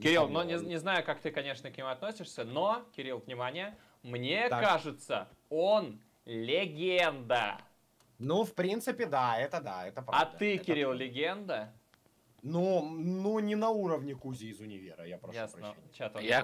Кирилл, ну, не знаю, как ты, конечно, к нему относишься, но, Кирилл, внимание, мне кажется, он легенда. Ну, в принципе, да, это правда. А ты, Кирилл, легенда? Ну, не на уровне Кузи из универа, я прошу прощения.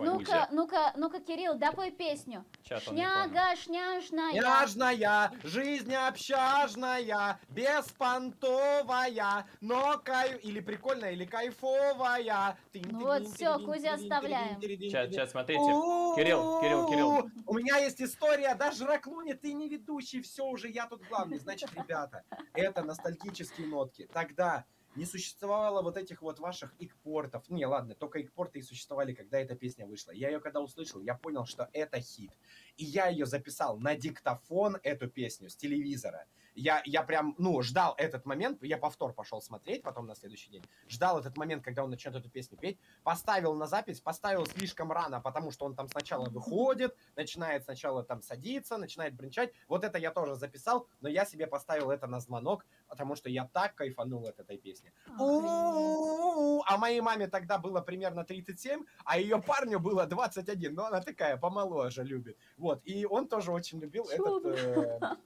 Ну-ка, Кирилл, допой песню. Шняга, шняжная. Шняжная, жизнь общажная, беспонтовая, но кайф... Или прикольная, или кайфовая. Ну вот, все, Кузя оставляем. Сейчас, смотрите. Кирилл. У меня есть история, даже Раклуни, ты не ведущий, все уже, я тут главный. Значит, ребята, это ностальгические нотки. Тогда... Не существовало вот этих вот ваших икпортов. Не, ладно, только икпорты и существовали, когда эта песня вышла. Я ее когда услышал, я понял, что это хит. И я ее записал на диктофон, эту песню, с телевизора. Я прям, ну, ждал этот момент. Я повтор пошел смотреть потом на следующий день. Ждал этот момент, когда он начнет эту песню петь. Поставил на запись, поставил слишком рано, потому что он там сначала выходит, начинает сначала там садиться, начинает бренчать. Вот это я тоже записал, но я себе поставил это на звонок, потому что я так кайфанул от этой песни. А моей маме тогда было примерно 37, а ее парню было 21. Но она такая помоложе любит. Вот, и он тоже очень любил этот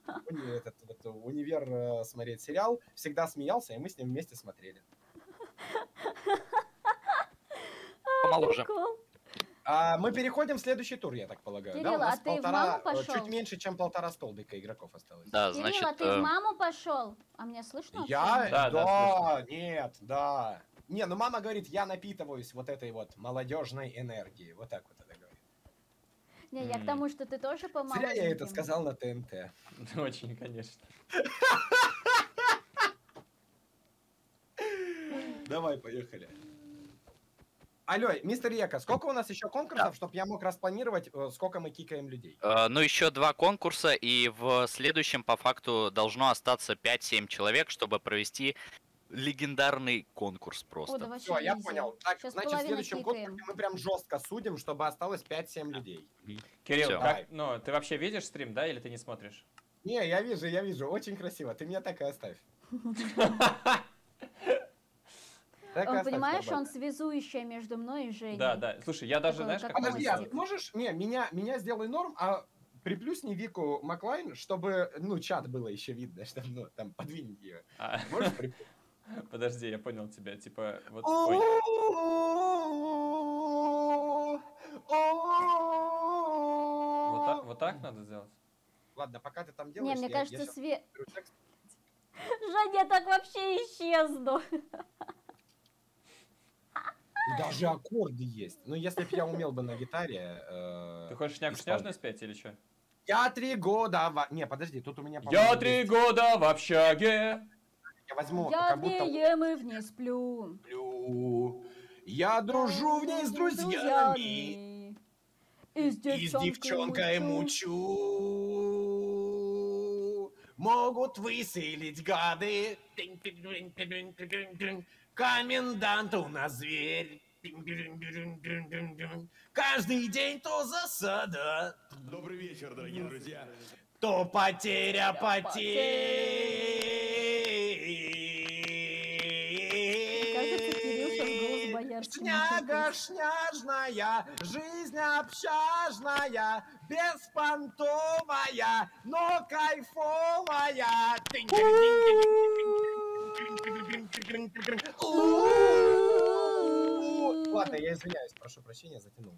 универ смотреть сериал. Всегда смеялся, и мы с ним вместе смотрели. Помоложе. Мы переходим в следующий тур, я так полагаю. Кирилл, да? У нас чуть меньше, чем 1,5 столбика игроков осталось. Да, Кирилл, значит, а ты в маму пошел? А меня слышно? Я? Да. Не, ну мама говорит, я напитываюсь вот этой вот молодежной энергией. Вот так вот это говорит. Не, я к тому, что ты тоже помолодел. Зря я это сказал на ТНТ. Очень, конечно. Давай, поехали. Алло, мистер Река, сколько у нас еще конкурсов, чтобы я мог распланировать, сколько мы кикаем людей? Ну, еще 2 конкурса, и в следующем, по факту, должно остаться 5-7 человек, чтобы провести легендарный конкурс просто. Все, я понял. Так, значит, в следующем конкурсе мы прям жестко судим, чтобы осталось 5-7 людей. Кирилл, как, ну, ты вообще видишь стрим, да, или ты не смотришь? Не, я вижу, очень красиво, ты меня так и оставь. Он, понимаешь, он связующая между мной и Женей. Да. Слушай, я даже, знаешь, как... Подожди, а можешь... Не, меня сделай норм, а приплюсни Вику Маклайн, чтобы, ну, чат было еще видно, чтобы, ну, там, подвинь ее. Можешь приплюснуть? Подожди, я понял тебя, типа, вот... Вот так надо сделать? Ладно, пока ты там делаешь... Не, мне кажется, свет... Женя, так вообще исчезну. Даже аккорды есть. Ну, если бы я умел бы на гитаре... Ты хочешь шнягу-шняжную спеть или что? Я 3 года... Не, подожди, тут у меня... Я 3 года в общаге. Я возьму... Я в ней ем и в ней сплю. Я дружу в ней с друзьями. И с девчонкой мучу. Могут выселить гады. Комендант у нас зверь. Каждый день то засада. Добрый вечер, дорогие друзья. То потеря. Шняга шняжная, жизнь общажная, беспонтовая, но кайфовая. Ладно, я извиняюсь, прошу прощения, затянул.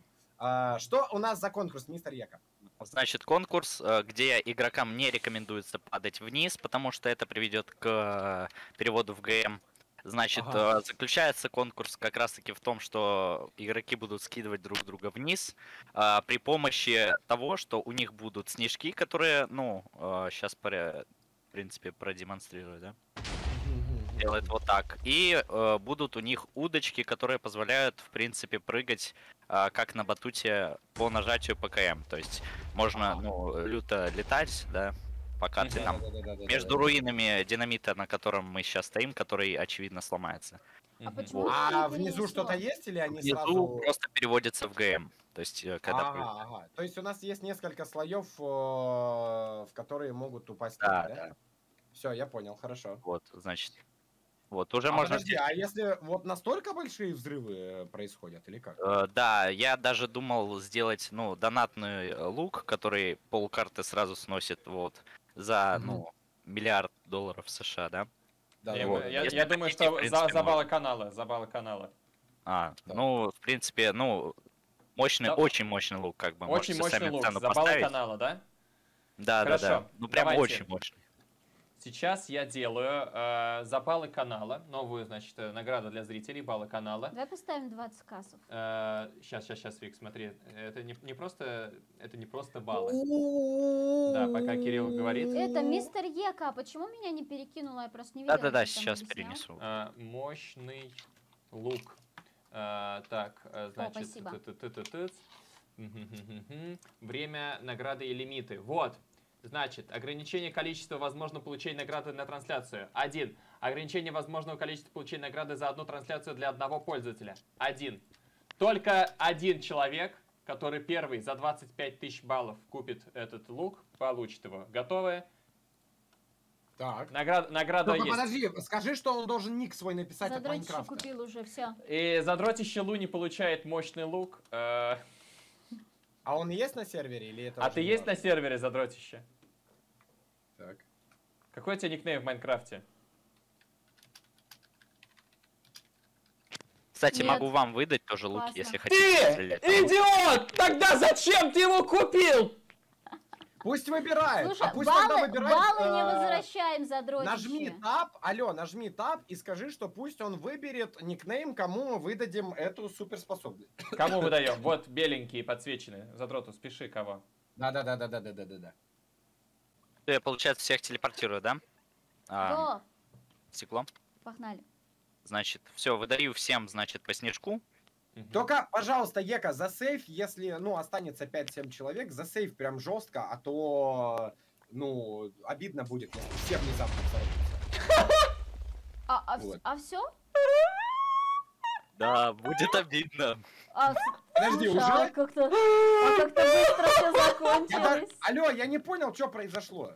Что у нас за конкурс, мистер Яков? Значит, конкурс, где игрокам не рекомендуется падать вниз, потому что это приведет к переводу в ГМ. Значит, заключается конкурс как раз-таки в том, что игроки будут скидывать друг друга вниз при помощи того, что у них будут снежки, которые, ну, сейчас, в принципе, продемонстрирую, да? Делает вот так. И будут у них удочки, которые позволяют, в принципе, прыгать, как на батуте, по нажатию ПКМ. То есть можно, ну, люто летать, да, пока ты там между руинами динамита, на котором мы сейчас стоим, который, очевидно, сломается. А внизу что-то есть или они внизу сразу... просто переводятся в ГМ. То есть, когда то есть у нас есть несколько слоев, в которые могут упасть. Да, да? Да. Все, я понял, хорошо. Вот, значит... Вот, уже можно... Подожди, а если вот настолько большие взрывы происходят, или как? Да, я даже думал сделать, ну, донатный лук, который полкарты сразу сносит, вот, за, ну, $1 миллиард США, да? Да, и, вот, я думаю, что принципе, за баллы канала. Ну, в принципе, ну, мощный, очень мощный лук, как бы. Очень мощный лук, за баллы канала, да? Да, хорошо, да, да. Ну, прям очень мощный. Сейчас я делаю за баллы канала, новую, значит, награду для зрителей, баллы канала. Давай поставим 20 кассов. Сейчас, Вик, смотри, это не просто баллы. Да, пока Кирилл говорит. Это мистер Ека, почему меня не перекинуло, я просто не видела. Да, сейчас перенесу. Мощный лук. Так, значит, время, награды и лимиты, вот. Значит, ограничение количества возможного получения награды на трансляцию. 1. Ограничение возможного количества получения награды за одну трансляцию для одного пользователя. 1. Только один человек, который первый за 25 тысяч баллов купит этот лук, получит его. Готовы? Так. Награда есть. Подожди, скажи, что он должен ник свой написать от Майнкрафта. Задротище купил уже, все. И задротище Луни получает мощный лук. А он есть на сервере или это? А ты есть на сервере, задротище? Так. Какой у тебя никнейм в Майнкрафте? Кстати, могу вам выдать тоже лук, если хотите. Ты идиот! Тогда зачем ты его купил? Пусть выбирает. Слушай, баллы не возвращаем, задротище. Нажми Tab и скажи, что пусть он выберет никнейм, кому мы выдадим эту суперспособность. Кому выдаем? Вот беленькие подсвечены. Задроту, спеши, кого? Да. Я, получается, всех телепортирую, да? Стекло. Погнали. Значит, все, выдаю всем, значит, по снежку. Только, пожалуйста, Ека, за сейф, если, ну, останется 5-7 человек, за сейф прям жестко, а то, ну, обидно будет, если все внезапно взорвутся. А все? Да, будет обидно. Подожди, уже? А как-то быстро все закончилось. Алло, я не понял, что произошло.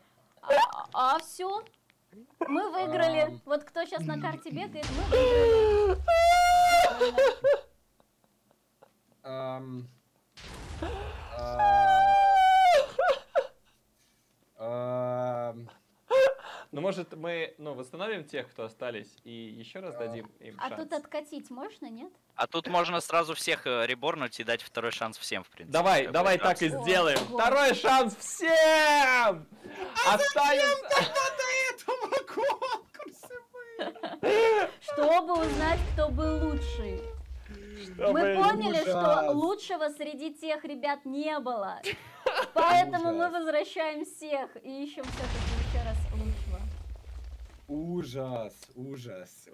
А все? Мы выиграли. Вот кто сейчас на карте бегает, мы выиграли. Ну, может, мы восстановим тех, кто остались, и еще раз дадим им шанс. А тут откатить можно, нет? А тут можно сразу всех реборнуть и дать второй шанс всем, в принципе. Давай так и сделаем. Второй шанс всем! Оставим тогда до этого конкурса. Чтобы узнать, кто был лучший. Мы поняли, что лучшего среди тех ребят не было. Поэтому мы возвращаем всех и ищем все-таки еще раз лучшего. Ужас.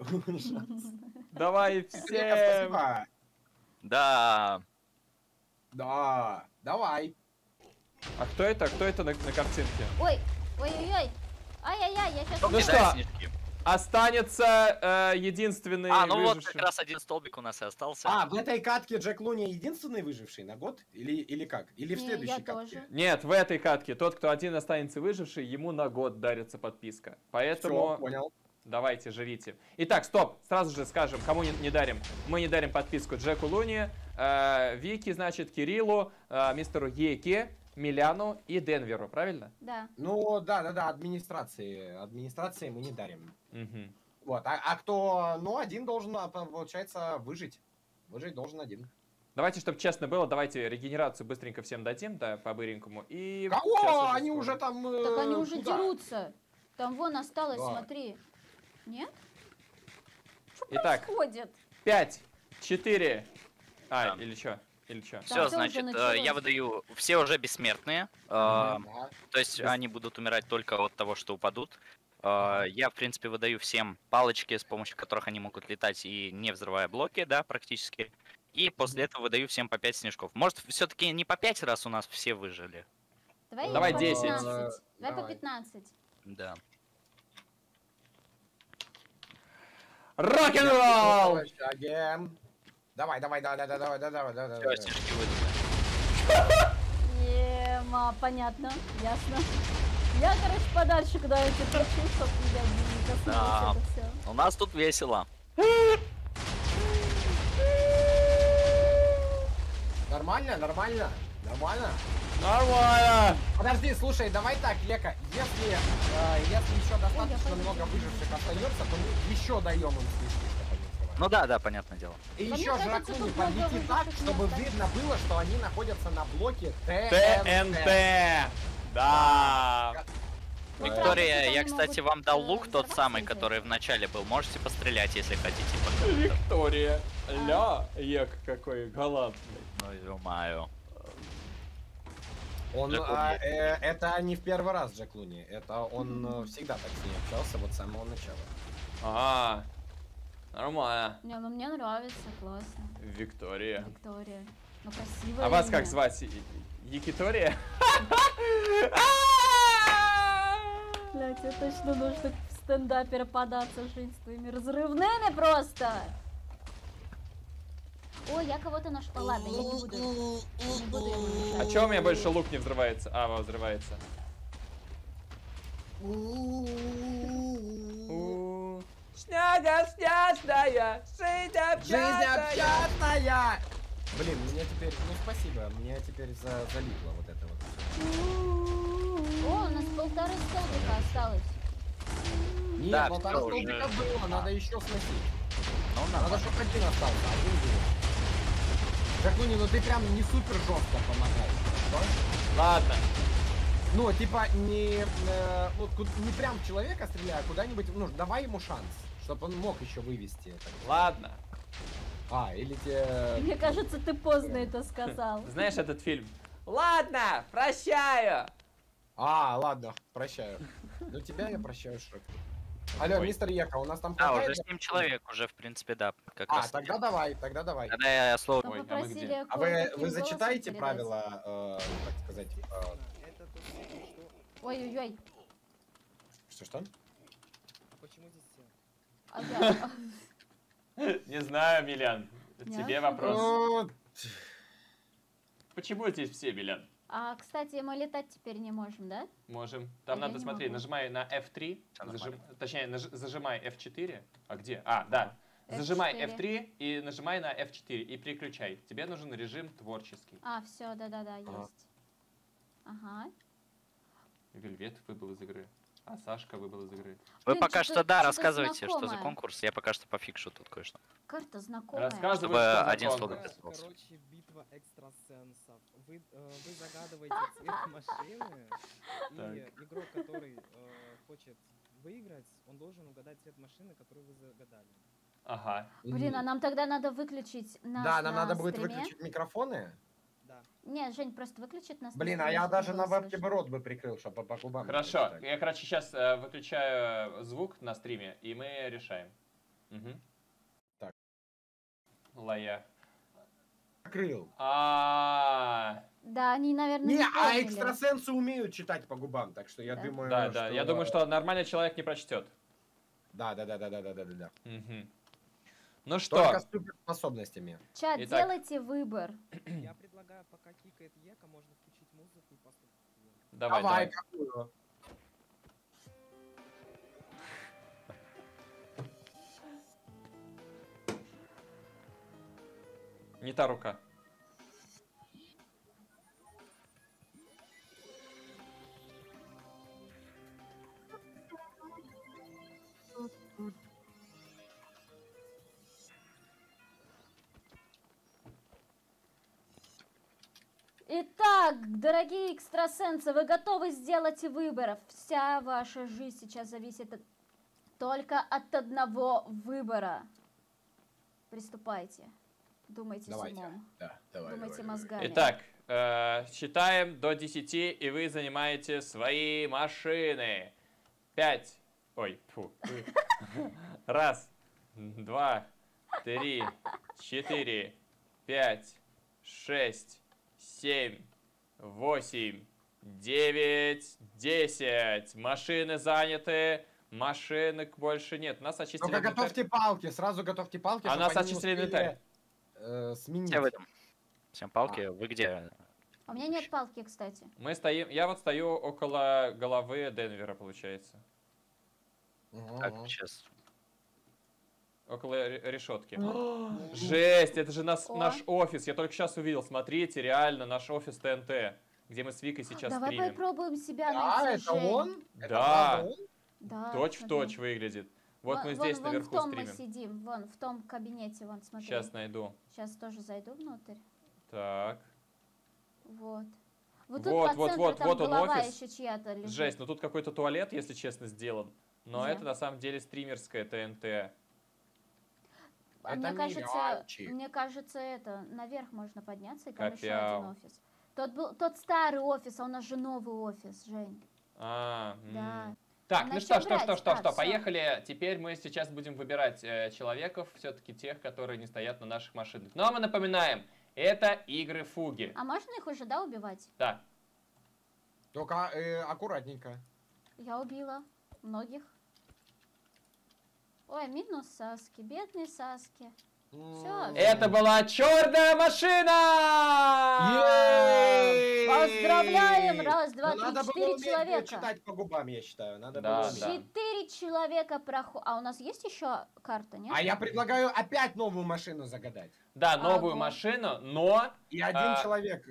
Давай всем. Да, давай. А кто это? На картинке? Ой. Ай-яй-яй, я сейчас... Ну что? Останется единственный выживший. Вот как раз один столбик у нас и остался. В этой катке Джек Луни единственный выживший на год? Или как? Или в следующей катке? Нет, в этой катке. Тот, кто один останется выживший, ему на год дарится подписка. Поэтому... Всё, понял. Давайте, жрите. Итак, стоп. Сразу же скажем, кому не дарим. Мы не дарим подписку Джеку Луни, Вики, значит, Кириллу, мистеру Еке, Миляну и Денверу, правильно? Да. Ну, да, администрации мы не дарим. Вот, а кто, ну, один должен, получается, выжить. Выжить должен один. Давайте, чтобы честно было, давайте регенерацию быстренько всем дадим, да, по-быренькому. И... Кого? Они уже там... Так они уже дерутся. Там вон осталось, смотри. Нет? Итак, 5, 4... А, или что? Или что? Все, значит, я выдаю... Все уже бессмертные. То есть они будут умирать только от того, что упадут. Я, в принципе, выдаю всем палочки, с помощью которых они могут летать, и не взрывая блоки, да, практически. И после этого выдаю всем по 5 снежков. Может, все-таки не по 5 раз у нас все выжили? Давай 10. 15. Давай по 15. Да. Рок-н-ролл! Давай, давай, давай, давай, давай, давай, давай. Все, снежки выдали. Понятно, ясно. Я, короче, подальше куда-нибудь хочу, чтобы я не коснулась это все. У нас тут весело. Нормально, нормально, нормально. Нормально. Подожди, слушай, давай так, Лека, если еще достаточно много выживших остается, то мы еще даем им снежки. Ну да, да, понятное дело. И еще жракуни подведи так, чтобы видно было, что они находятся на блоке ТНТ. Да. Виктория, я, кстати, вам дал лук тот самый, который в начале был. Можете пострелять, если хотите. Виктория, ля, ек какой галантный. Ну, ё-моё. Это не в первый раз Джек Луни. Это он всегда так с ней общался, вот с самого начала. Ага. Нормально. Не, ну мне нравится, классно. Виктория. Виктория. Ну красивая. А вас как звать? Екитория? Блять, я точно нужно в стендапера податься жить с твоими разрывными просто. Ой, я кого-то нашла. Ладно, я не буду. А чё у меня больше лук не взрывается? А, взрывается. Шняга снежная, жизнь общатная. Блин, мне теперь, ну спасибо, мне теперь залипло вот это вот. О, у нас 1,5 столбика осталось. Нет, да, 1,5 столбика было, надо еще сносить. Надо, чтобы один остался, Жакуни, ну ты прям не супер жестко помогаешь. Ладно. Ну, типа, не прям человека стреляя, куда-нибудь, ну, давай ему шанс, чтобы он мог еще вывести это. Ладно. А, или тебе... Мне кажется, ты поздно это сказал. Знаешь этот фильм? Ладно, прощаю. А, ладно, прощаю. Ну, тебя я прощаю, Шрек. Алло, мистер Ека, у нас там... А, уже 7 человек уже, в принципе, да. А, тогда давай, тогда давай. Тогда я слово... А вы зачитаете правила, так сказать... Ой-ой-ой. Что? Почему здесь все? Не знаю, Милян. Тебе вопрос. Почему здесь все, Милян? А, кстати, мы летать теперь не можем, да? Можем. Там надо, смотри, нажимай на F3. Точнее, зажимай F4. А где? А, да. Зажимай F3 и нажимай на F4 и переключай. Тебе нужен режим творческий. А, все, да-да-да, есть. Ага. Вельвет выбыл из игры, а Сашка выбыл из игры. Вы пока что, да, рассказывайте, что за конкурс, я пока что пофикшу тут кое-что. Карта знакомая. Рассказывай, один слоган. Короче, битва экстрасенсов. Вы загадываете цвет машины, и игрок, который хочет выиграть, он должен угадать цвет машины, которую вы загадали. Ага. Блин, а нам тогда надо выключить на... Да, нам надо будет выключить микрофоны. Да. Не, Жень просто выключит нас. Блин, а я даже на вебке бы рот прикрыл, чтобы по губам. Хорошо, я, короче, сейчас выключаю звук на стриме, и мы решаем. Угу. Так. Лая. Прикрыл. Да, они, наверное, не... А экстрасенсы умеют читать по губам, так что я думаю... Да, я думаю, что нормальный человек не прочтет. Да. Угу. Ну что? Только с суперспособностями. Чат, итак, делайте выбор. Я предлагаю, пока кикает Ека, можно включить музыку и послушать. Давай. Какую? Не та рука. Итак, дорогие экстрасенсы, вы готовы сделать выбор? Вся ваша жизнь сейчас зависит только от одного выбора. Приступайте. Думайте с умом. Да, думайте мозгами. Итак, считаем до 10, и вы занимаете свои машины. 5. Ой, фу. 1, 2, 3, 4, 5, 6, 7, 8, 9, 10. Машины заняты. Машинок больше нет. У нас очистили. Только готовьте палки, сразу готовьте палки. А нас очистили инвентарь. Сменить. Я в этом. Всем палки, вы где? А у меня нет палки, кстати. Мы стоим. Я вот стою около головы Денвера, получается. Так, сейчас. Около решетки. Жесть, это же наш офис. Я только сейчас увидел. Смотрите, реально наш офис ТНТ, где мы с Викой сейчас стримим. Давай попробуем себя найти. А, это он? Да. Да, точь в точь выглядит. Вот мы здесь наверху стримим. Вон в том мы сидим, вон в том кабинете, вон, смотри. Сейчас найду. Сейчас тоже зайду внутрь. Так. Вот. Вот, тут вот, по центру, вот, там вот он офис. Еще чья-то лежит. Жесть, ну тут какой-то туалет, если честно, сделан. Но где? Это на самом деле стримерское ТНТ. А мне кажется, это наверх можно подняться, и там еще один офис. Тот старый офис, а у нас же новый офис, Жень. Да. Так, ну что, поехали. Теперь мы сейчас будем выбирать человеков, все-таки тех, которые не стоят на наших машинах. Но мы напоминаем, это игры фуги. А можно их уже, да, убивать? Да. Только аккуратненько. Я убила многих. Ой, минус Саски, бедные Саски. Все. Это была черная машина! Поздравляем! Раз, два, три, 4 человека. Читать по губам, я считаю. Надо было 4 человека проходит. А у нас есть еще карта, нет? А я предлагаю опять новую машину загадать. Да, новую машину, но... И один человек,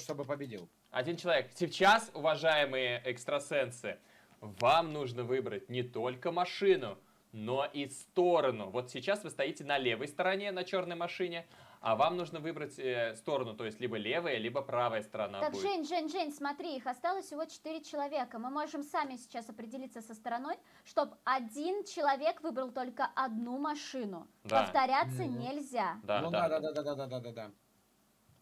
чтобы победил. Один человек. Сейчас, уважаемые экстрасенсы, вам нужно выбрать не только машину, но и сторону. Вот сейчас вы стоите на левой стороне, на черной машине, а вам нужно выбрать сторону, то есть либо левая, либо правая сторона. Так, будет. Жень, смотри, их осталось всего 4 человека. Мы можем сами сейчас определиться со стороной, чтобы один человек выбрал только одну машину. Да. Повторяться нельзя. Да.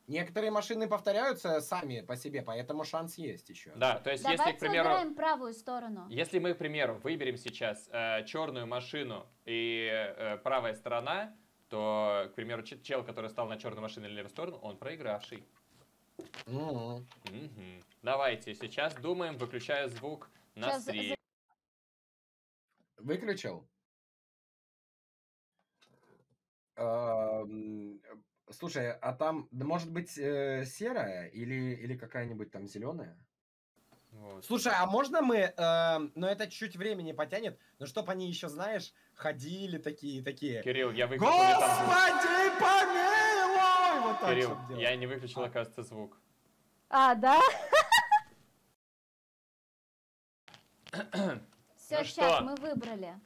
Некоторые машины повторяются сами по себе, поэтому шанс есть еще. Да, то есть давайте, если, к примеру, выбираем правую сторону. Если мы, к примеру, выберем сейчас черную машину и правая сторона, то, к примеру, чел, который стал на черную машину или левую сторону, он проигравший. Давайте, сейчас думаем, выключаю звук на стрим. Выключил? Слушай, а там, может быть, серая или какая-нибудь там зеленая? Вот. Слушай, а можно мы, но это чуть времени потянет, но чтоб они еще, знаешь, ходили такие. Кирилл, я выключил. Господи, помилуй! Вот так. Кирилл, я не выключил, оказывается, звук. А, да? Все, ну сейчас мы выбрали.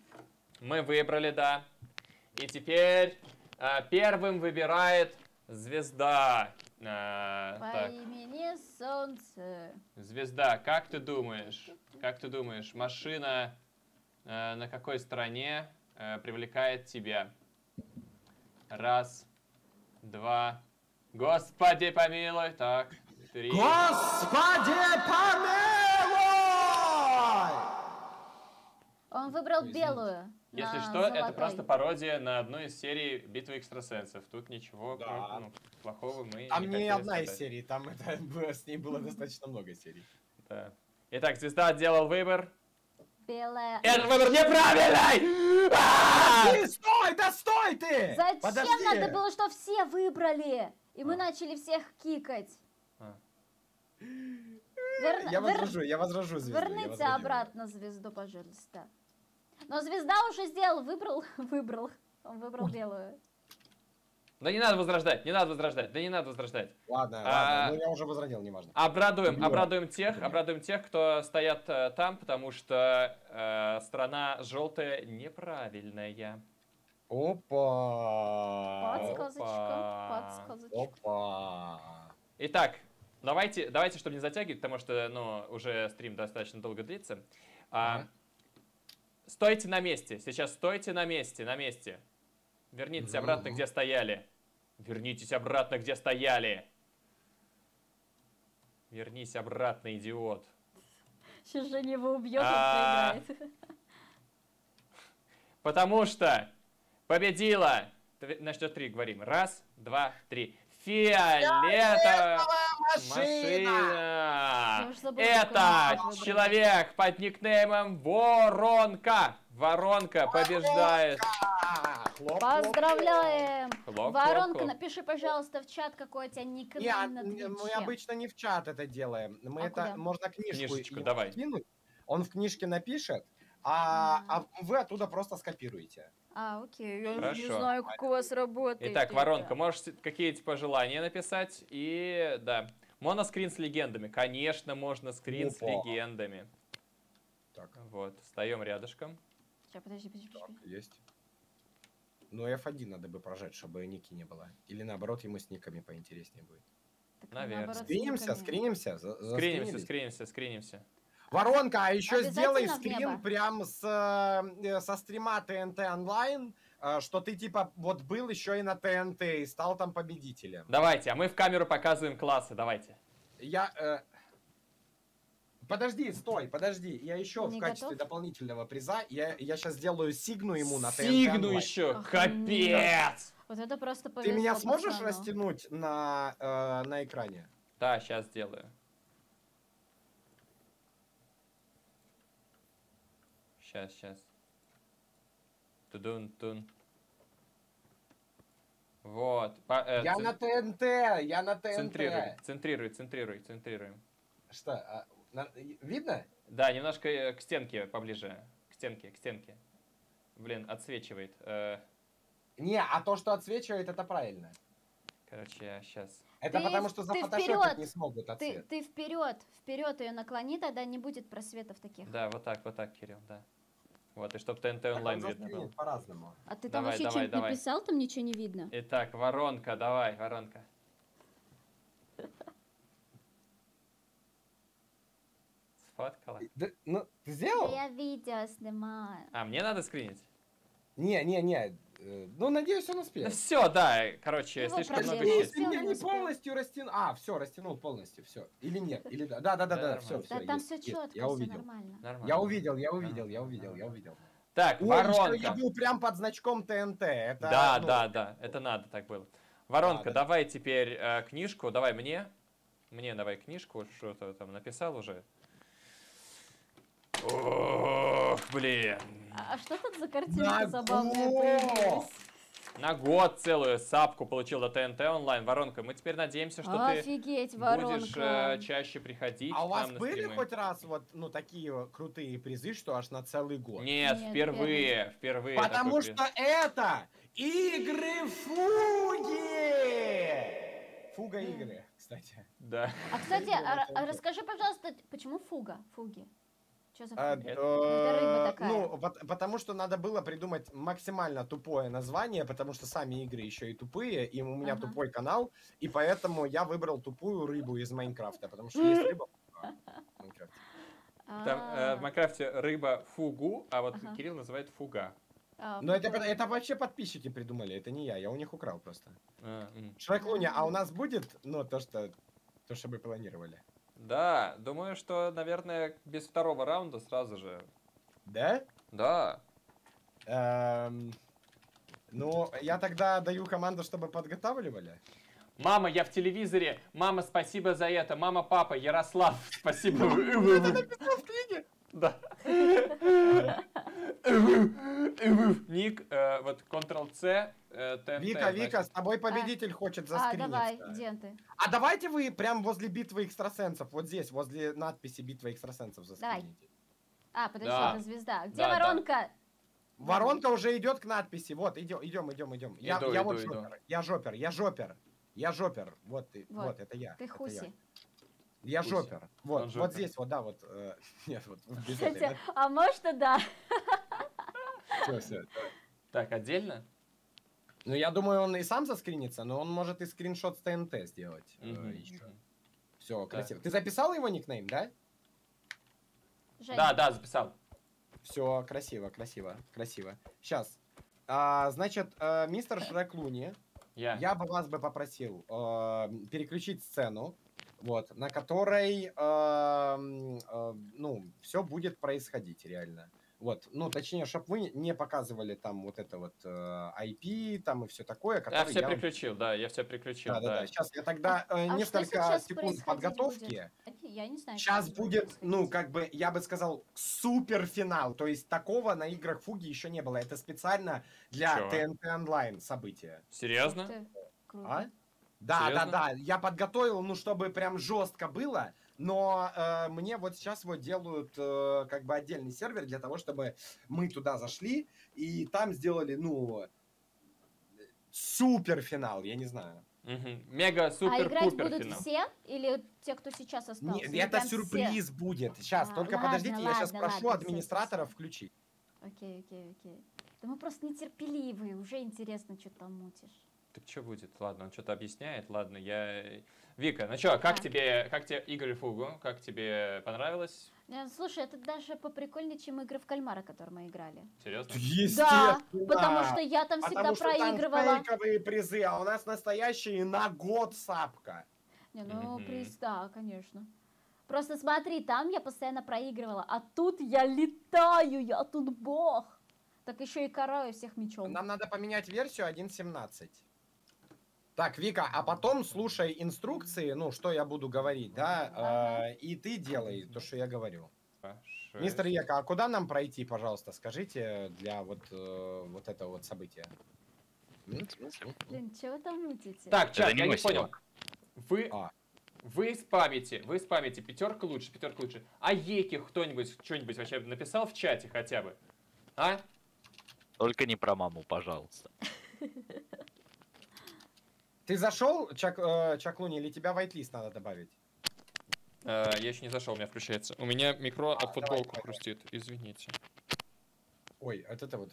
Мы выбрали, да. И теперь... Первым выбирает звезда. По имени Солнце. Звезда, как ты думаешь? Как ты думаешь, машина на какой стороне привлекает тебя? Раз, два. Господи помилуй. Так, 3. Господи помилуй! Он выбрал белую. Если что, золотой. Это просто пародия на одну из серий «Битвы экстрасенсов». Тут ничего плохого мы не хотели одна из серий, там с ней было достаточно много серий. Да. Итак, звезда делал выбор. Белая. Этот выбор неправильный! Стой, да стой ты! Зачем надо было, что все выбрали? И мы начали всех кикать. Я возражу звезду. Верните обратно звезду, пожалуйста. Но звезда уже сделал, выбрал. Он выбрал белую. Да не надо возрождать, не надо возрождать. Ладно, ну я уже возродил, не важно. Обрадуем тех, кто стоят там, потому что страна желтая неправильная. Опа! Подсказочка. Итак, давайте, чтобы не затягивать, потому что, уже стрим достаточно долго длится. Стойте на месте, сейчас стойте на месте. Вернитесь обратно, где стояли. Вернитесь обратно, где стояли. Вернись обратно, идиот. Сейчас Женя его убьет, он проиграет. Потому что победила. На счет три говорим. Раз, два, три. Фиолетовая машина. Это человек под никнеймом Воронка. Воронка побеждает. Поздравляем! Воронка, напиши, пожалуйста, в чат, какой у тебя никнейм на Твиче. Мы обычно не в чат это делаем. Мы это можно книжечку давай. Он в книжке напишет, а вы оттуда просто скопируете. А, окей. Я не знаю, как у вас работает. Итак, Воронка, можешь какие-то пожелания написать? И да. Моноскрин с легендами. Конечно, можно скрин с легендами. Так. Вот, встаем рядышком. Сейчас, подожди. Так, есть. Ну, F1 надо бы прожать, чтобы ники не было. Или наоборот, ему с никами поинтереснее будет. Так, наверное. Скринимся. Воронка, а еще сделай скрин прям со стрима ТНТ онлайн, что ты типа вот был еще и на ТНТ и стал там победителем. Давайте, а мы в камеру показываем классы, давайте. Подожди, стой, подожди. Я еще в качестве дополнительного приза, я сейчас сделаю сигну ему на ТНТ. Сигну еще? Капец! Вот это просто повезло. Ты меня сможешь растянуть на экране? Да, сейчас сделаю. Сейчас. Тудун-тун. Вот. Я на ТНТ. Центрируем. Что, видно? Да, немножко к стенке поближе. К стенке. Блин, отсвечивает. Не, а то, что отсвечивает, это правильно. Короче, я сейчас... Это потому, что зафотошопить не смогут отсвет. Ты вперед ее наклони, тогда не будет просветов таких. Да, вот так, Кирилл, да. Вот, и чтоб ТНТ онлайн видно было. По-разному. А ты там вообще что-нибудь написал, там ничего не видно? Итак, Воронка, давай, Воронка. Сфоткала? Ну, ты сделал? Я видео снимаю. А, мне надо скринить? Не. Ну, надеюсь, он успеет. Все, да, короче, его слишком много чисел. Я не полностью растянул. А, все, растянул полностью, все. Или нет, или да. Да, все, все. Да, там все четко, все нормально. Я увидел. Так, Воронка. Я был прям под значком ТНТ. Да, это надо так было. Воронка, давай теперь книжку, давай мне. Мне давай книжку, что-то там написал уже. Ох, блин. А что тут за картинка забавная появилась? На год целую сапку получил до ТНТ онлайн. Воронка, мы теперь надеемся, что ты будешь чаще приходить. А у вас были хоть раз вот такие крутые призы, что аж на целый год? Нет, впервые. Потому что это игры фуги! Фуга игры, кстати. Да. А, кстати, расскажи, пожалуйста, почему фуга? Фуги? Ну, потому что надо было придумать максимально тупое название, потому что сами игры еще и тупые, и у меня тупой канал, и поэтому я выбрал тупую рыбу из Майнкрафта, потому что есть рыба в Майнкрафте. В Майнкрафте рыба фугу, а вот Кирилл называет фуга. Но это вообще подписчики придумали, это не я у них украл просто. Шрек Луня, а у нас будет, ну, то, что мы планировали? Да, думаю, что, наверное, без второго раунда сразу же. Да? Да. Ну, я тогда даю команду, чтобы подготавливали. Мама, я в телевизоре. Мама, спасибо за это. Мама, папа, Ярослав, спасибо. Это написано в книге? Да. Ник, вот Ctrl-C. Вика, с тобой победитель хочет заскриниться. А, давай, где ты? А давайте вы прям возле битвы экстрасенсов, вот здесь, возле надписи битвы экстрасенсов заскрините. А, подожди, это звезда. Где Воронка? Воронка уже идет к надписи. Вот, идем. Я жопер. Вот, это я. Ты хуси. Я жопер. Вот здесь, вот. Нет, вот. Кстати, а может и да. Все. Так, отдельно? Ну, я думаю, он и сам заскринится, но он может и скриншот с ТНТ сделать. Все, красиво. Ты записал его никнейм, да? Да, записал. Все, красиво. Сейчас. Значит, мистер Шрек Луни, я бы вас попросил переключить сцену, вот, на которой, ну, все будет происходить реально. Вот, ну, точнее, чтобы вы не показывали там вот это вот IP, там и все такое. Я все приключил, да, я все приключил. Да-да-да, сейчас я тогда несколько секунд подготовки. Я не знаю. Сейчас будет, ну, как бы, я бы сказал, суперфинал. То есть такого на играх Фуги еще не было. Это специально для ТНТ онлайн события. Серьезно? А? Да-да-да, я подготовил, ну, чтобы прям жестко было. Но мне вот сейчас вот делают как бы отдельный сервер для того, чтобы мы туда зашли и там сделали, ну, суперфинал, я не знаю. Мега-супер-пупер-финал. А играть будут все? Или те, кто сейчас остался? Нет, это сюрприз будет. Сейчас, только ладно, подождите, ладно, я сейчас прошу администратора включить. Окей, окей, окей. Да мы просто нетерпеливые, уже интересно, что там мутишь. Так что будет? Ладно, он что-то объясняет. Ладно, я... Вика, ну что, как тебе игры Фугу? Как тебе понравилось? Слушай, это даже поприкольнее, чем игры в кальмара, которые мы играли. Серьезно? Да, потому что я там всегда проигрывала. Там фейковые призы, а у нас настоящие на год сапка. Не, ну приз, да, конечно. Просто смотри, там я постоянно проигрывала, а тут я летаю, я тут бог. Так еще и караю всех мечом. Нам надо поменять версию 1.17. Так, Вика, а потом слушай инструкции, ну, что я буду говорить, да, и ты делай то, что я говорю. 6. Мистер Яка, а куда нам пройти, пожалуйста, скажите, для вот, вот этого вот события? Блин, чего там мутите? Так, чат, я не понял. Вы спамите, пятерка лучше, пятерка лучше. А Еки кто-нибудь что-нибудь вообще написал в чате хотя бы? А? Только не про маму, пожалуйста. Ты зашел, Чак Луни, или тебя вайтлист надо добавить? Я еще не зашел, у меня включается. У меня микро от футболку хрустит, извините. Ой, вот это вот.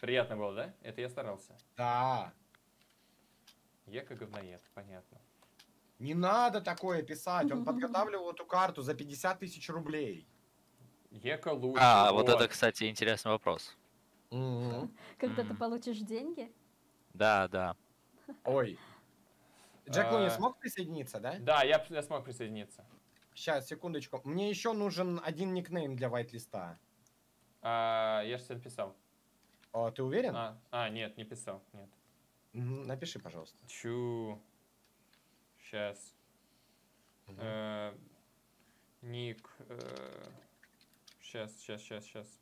Приятно было, да? Это я старался. Да. Я как говноед, понятно. Не надо такое писать, он подготавливал эту карту за 50 000 рублей. Ека лучше. А, вот это, кстати, интересный вопрос. Когда ты получишь деньги? Да, да. Ой. Джек Луни смог присоединиться, да? Да, я смог присоединиться. Сейчас, секундочку. Мне еще нужен один никнейм для вайтлиста. Я же тебе написал. О, ты уверен? Нет, не писал, нет. Напиши, пожалуйста. Чу. Сейчас. Ник. Сейчас.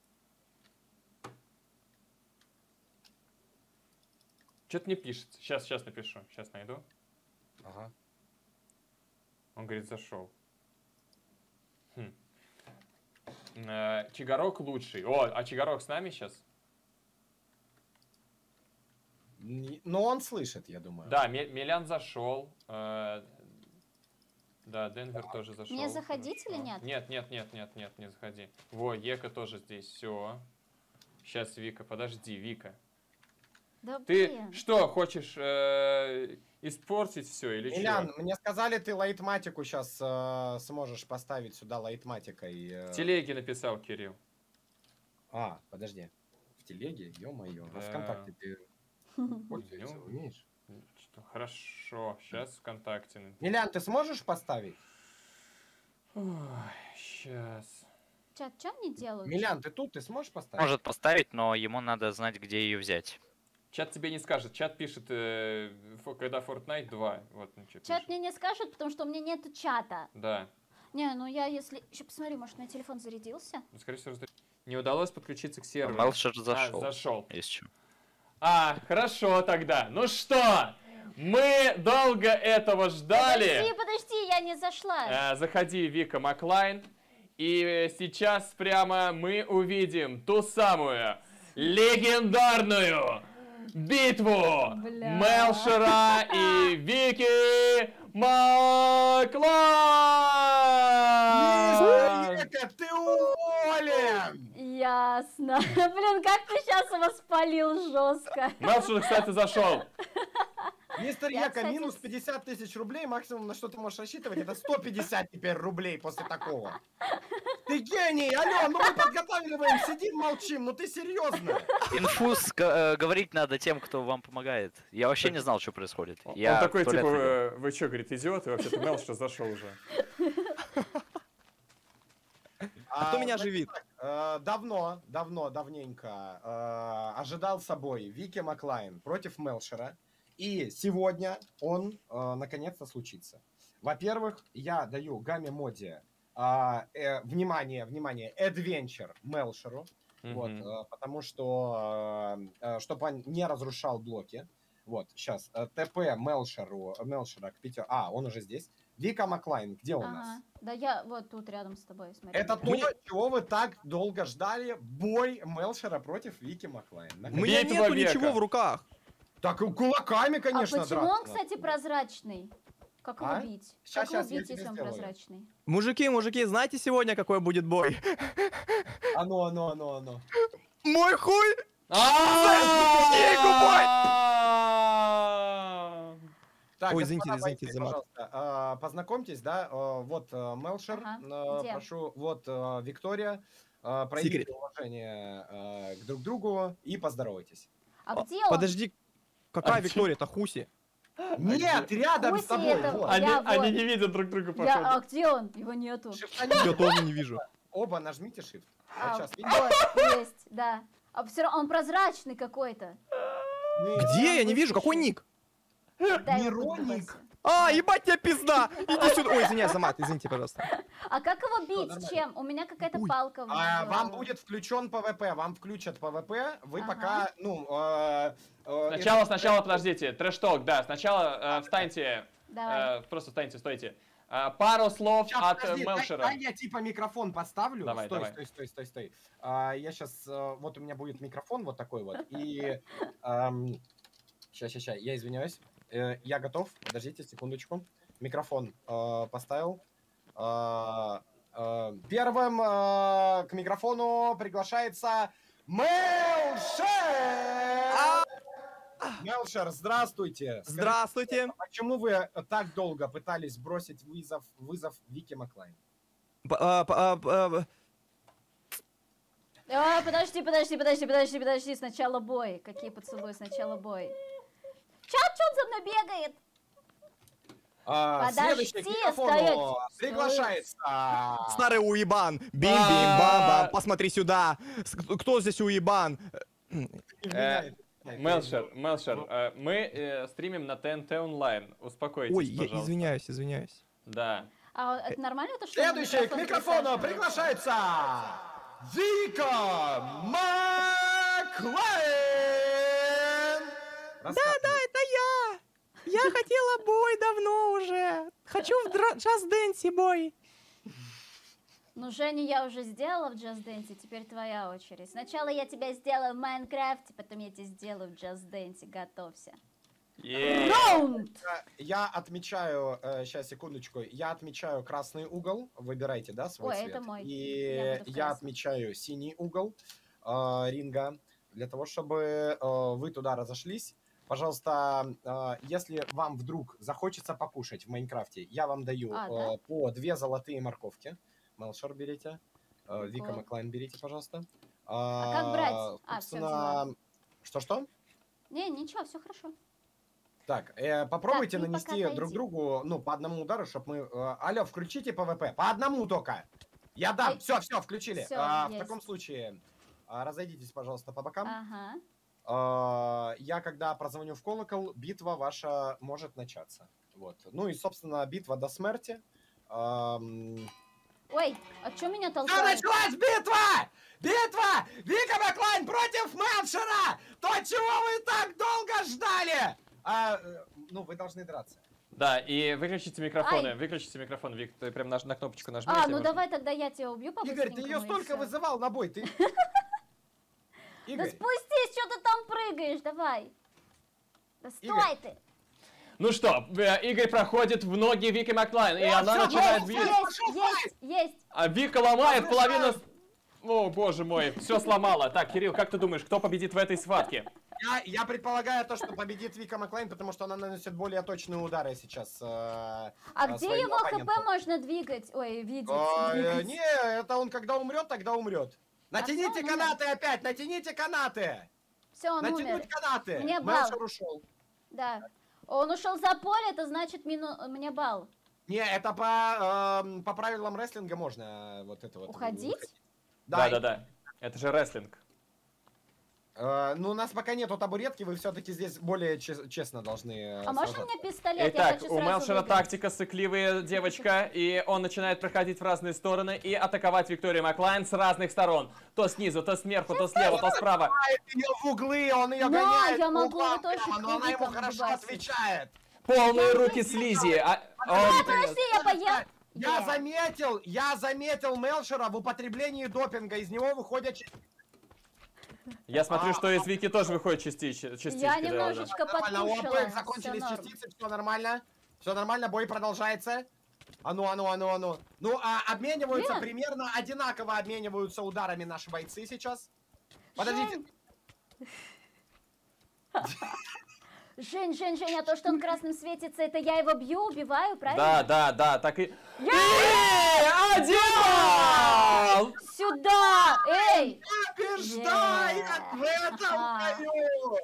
Что-то не пишет. Сейчас напишу. Сейчас найду. Ага. Он говорит, зашел. Чигарок лучший. О, а Чигарок с нами сейчас? Ну, он слышит, я думаю. Да, Милян зашел. Да, Денвер тоже зашел. Не заходить или нет? Нет, не заходи. Во, Ека тоже здесь. Все. Сейчас, Вика, подожди, Вика. Да, ты что, хочешь испортить все или что? Милян, мне сказали, ты лайтматику сейчас сможешь поставить сюда лайтматикой. В телеге написал Кирилл. А, подожди. В телеге? Ё-моё. Да. А ВКонтакте ты пользуешься, умеешь? Хорошо, сейчас ВКонтакте. Милян, ты сможешь поставить? Ой, сейчас... Чат, что они делают? Милян, ты тут, ты сможешь поставить? Может поставить, но ему надо знать, где ее взять. Чат тебе не скажет. Чат пишет, когда Fortnite 2. Вот, чат мне не скажет, потому что у меня нету чата. Да. Не, ну я если... Еще посмотри, может, у меня телефон зарядился? Ну, скорее всего, не удалось подключиться к серверу. Малшер зашел. Зашел. Есть что. Хорошо тогда. Ну что? Мы долго этого ждали. Подожди, я не зашла. Заходи, Вика Маклайн. И сейчас прямо мы увидим ту самую легендарную... битву Мелшера и Вики Маклайн! Вика, ты уволен! Ясно. Блин, как ты сейчас его спалил жестко. Мелшер, кстати, зашел. Мистер Яка, минус 50 000 рублей. Максимум, на что ты можешь рассчитывать, это 150 теперь рублей после такого. Ты гений! Алло, ну мы подготавливаем, сидим, молчим, ну ты серьезно? Инфуз говорить надо тем, кто вам помогает. Я вообще не знал, что происходит. Он такой, типа, вы что, говорит, идиот? И вообще-то Мел что зашел уже. А кто меня живит? Давненько ожидал собой Вики Маклайн против Мелшера. И сегодня он наконец-то случится. Во-первых, я даю Гамме Моди внимание, Adventure Мелшеру. Вот, потому что, чтобы он не разрушал блоки. Вот, сейчас. ТП Мелшера к Питеру. А, он уже здесь. Вика Маклайн, где у нас? Да я вот тут рядом с тобой. Смотри. Это то, чего вы так долго ждали. Бой Мелшера против Вики Маклайн. У меня нету ничего в руках. Так кулаками, конечно, драться. А почему он, кстати, прозрачный? Как его бить? Как его бить, если он прозрачный? Мужики, знаете сегодня, какой будет бой? Оно. Мой хуй! Так, ой, извините, извините, пожалуйста, познакомьтесь, да, вот Мелшер, прошу, вот Виктория, проявите уважение к друг другу и поздоровайтесь. А где он? Подожди, какая Виктория-то, Хуси? Нет, рядом с тобой. Они не видят друг друга, походу. А где он? Его нету. Я тоже не вижу. Оба нажмите Shift. Вот, есть, да. А все равно он прозрачный какой-то. Где? Я не вижу, какой ник? Мироник. А, ебать тебя пизда! Иди сюда. Ой, извиняюсь, Замат, извините, пожалуйста. А как его бить? Чем? У меня какая-то палка. Вам будет включен ПВП, вам включат ПВП. Вы пока, ну... Сначала, подождите. Трэш-ток, да. Сначала встаньте. Просто встаньте, стойте. Пару слов от Мелшера. Я типа микрофон поставлю. Стой. Я сейчас... Вот у меня будет микрофон вот такой вот. И... Сейчас, я извиняюсь. Я готов. Подождите секундочку. Микрофон поставил. Первым к микрофону приглашается Мелшер! Мелшер, здравствуйте! Здравствуйте! Почему вы так долго пытались бросить вызов Вики Маклайн? Подожди. Сначала бой. Какие поцелуи? Сначала бой. Чё он за мной бегает? Подожди, приглашается. Старый уебан. Бим-бим-бам-бам. Посмотри сюда. Кто здесь уебан? Мелшер, мы стримим на ТНТ онлайн. Успокойтесь, пожалуйста. Ой, извиняюсь. Да. А это нормально? Следующий к микрофону приглашается Вика Маклайн. Да, это я! Я хотела бой давно уже. Хочу в Just Dance бой. Ну, Женя, я уже сделала в Just Dance, теперь твоя очередь. Сначала я тебя сделаю в Майнкрафте, потом я тебя сделаю в Just Dance. Готовься. Раунд! Я отмечаю, сейчас, секундочку, я отмечаю красный угол. Выбирайте, да, свой цвет. Ой, это мой. И я отмечаю синий угол ринга, для того, чтобы вы туда разошлись. Пожалуйста, если вам вдруг захочется покушать в Майнкрафте, я вам даю по 2 золотые морковки. Мелшер берите, Вика Маклайн берите, пожалуйста. А как брать? Собственно... Что-что? Не, ничего, все хорошо. Так, попробуйте так, нанести друг другу, ну, по одному удару, чтобы мы... Алло, включите ПВП, по одному только. Я дам, все, включили. Все, в таком случае, разойдитесь, пожалуйста, по бокам. Ага. Я когда прозвоню в колокол, битва ваша может начаться. Вот. Ну и, собственно, битва до смерти. Ой, а что меня толкает? Началась битва! Битва! Вика Маклайн против Мелшера! То, чего вы так долго ждали! Ну, вы должны драться. Да, и выключите микрофоны. Ай. Выключите микрофон, Вик. Ты прям на кнопочку нажми. Ну можно. Давай тогда я тебя убью, по-быстренькому. Игорь, ты ее столько вызывал на бой, ты... Игорь. Да спустись, что ты там прыгаешь, давай. Да стой ты. Ну что, Игорь проходит в ноги Вики Маклайн, и она начинает бить. Есть. А Вика ломает половину... О, боже мой, все сломала. Так, Кирилл, как ты думаешь, кто победит в этой схватке? Я предполагаю то, что победит Вика Маклайн, потому что она наносит более точные удары сейчас. А где его ХП можно двигать? Ой, видеть. Не, это он когда умрет, тогда умрет. Натяните канаты опять, натяните канаты. Все, он умер. Натянуть канаты. Мне балл. Мелшер ушел. Да. Он ушел за поле, это значит мне балл. Не, это по правилам рестлинга можно вот это вот. Уходить? Да. Это же рестлинг. Ну, у нас пока нету табуретки, вы все-таки здесь более честно должны... А можно мне пистолет? Итак, у Мелшера тактика «Сыкливая девочка», и он начинает проходить в разные стороны и атаковать Викторию Маклайн с разных сторон. То снизу, то сверху, то слева, то справа. Он в углы, он ее гоняет, но она ему хорошо отвечает. Полные руки слизи. Я заметил Мелшера в употреблении допинга, из него выходят... Я смотрю, что из Вики тоже выходит частички. Я немножечко подпушила. Закончились частицы, все нормально. Все нормально, бой продолжается. А ну. Ну, обмениваются примерно одинаково, обмениваются ударами наши бойцы сейчас. Подождите. Жень, а то, что он красным светится, это я его бью, убиваю, правильно? Да, так и... Одел! Сюда! Эй! Побеждай! В этом бою!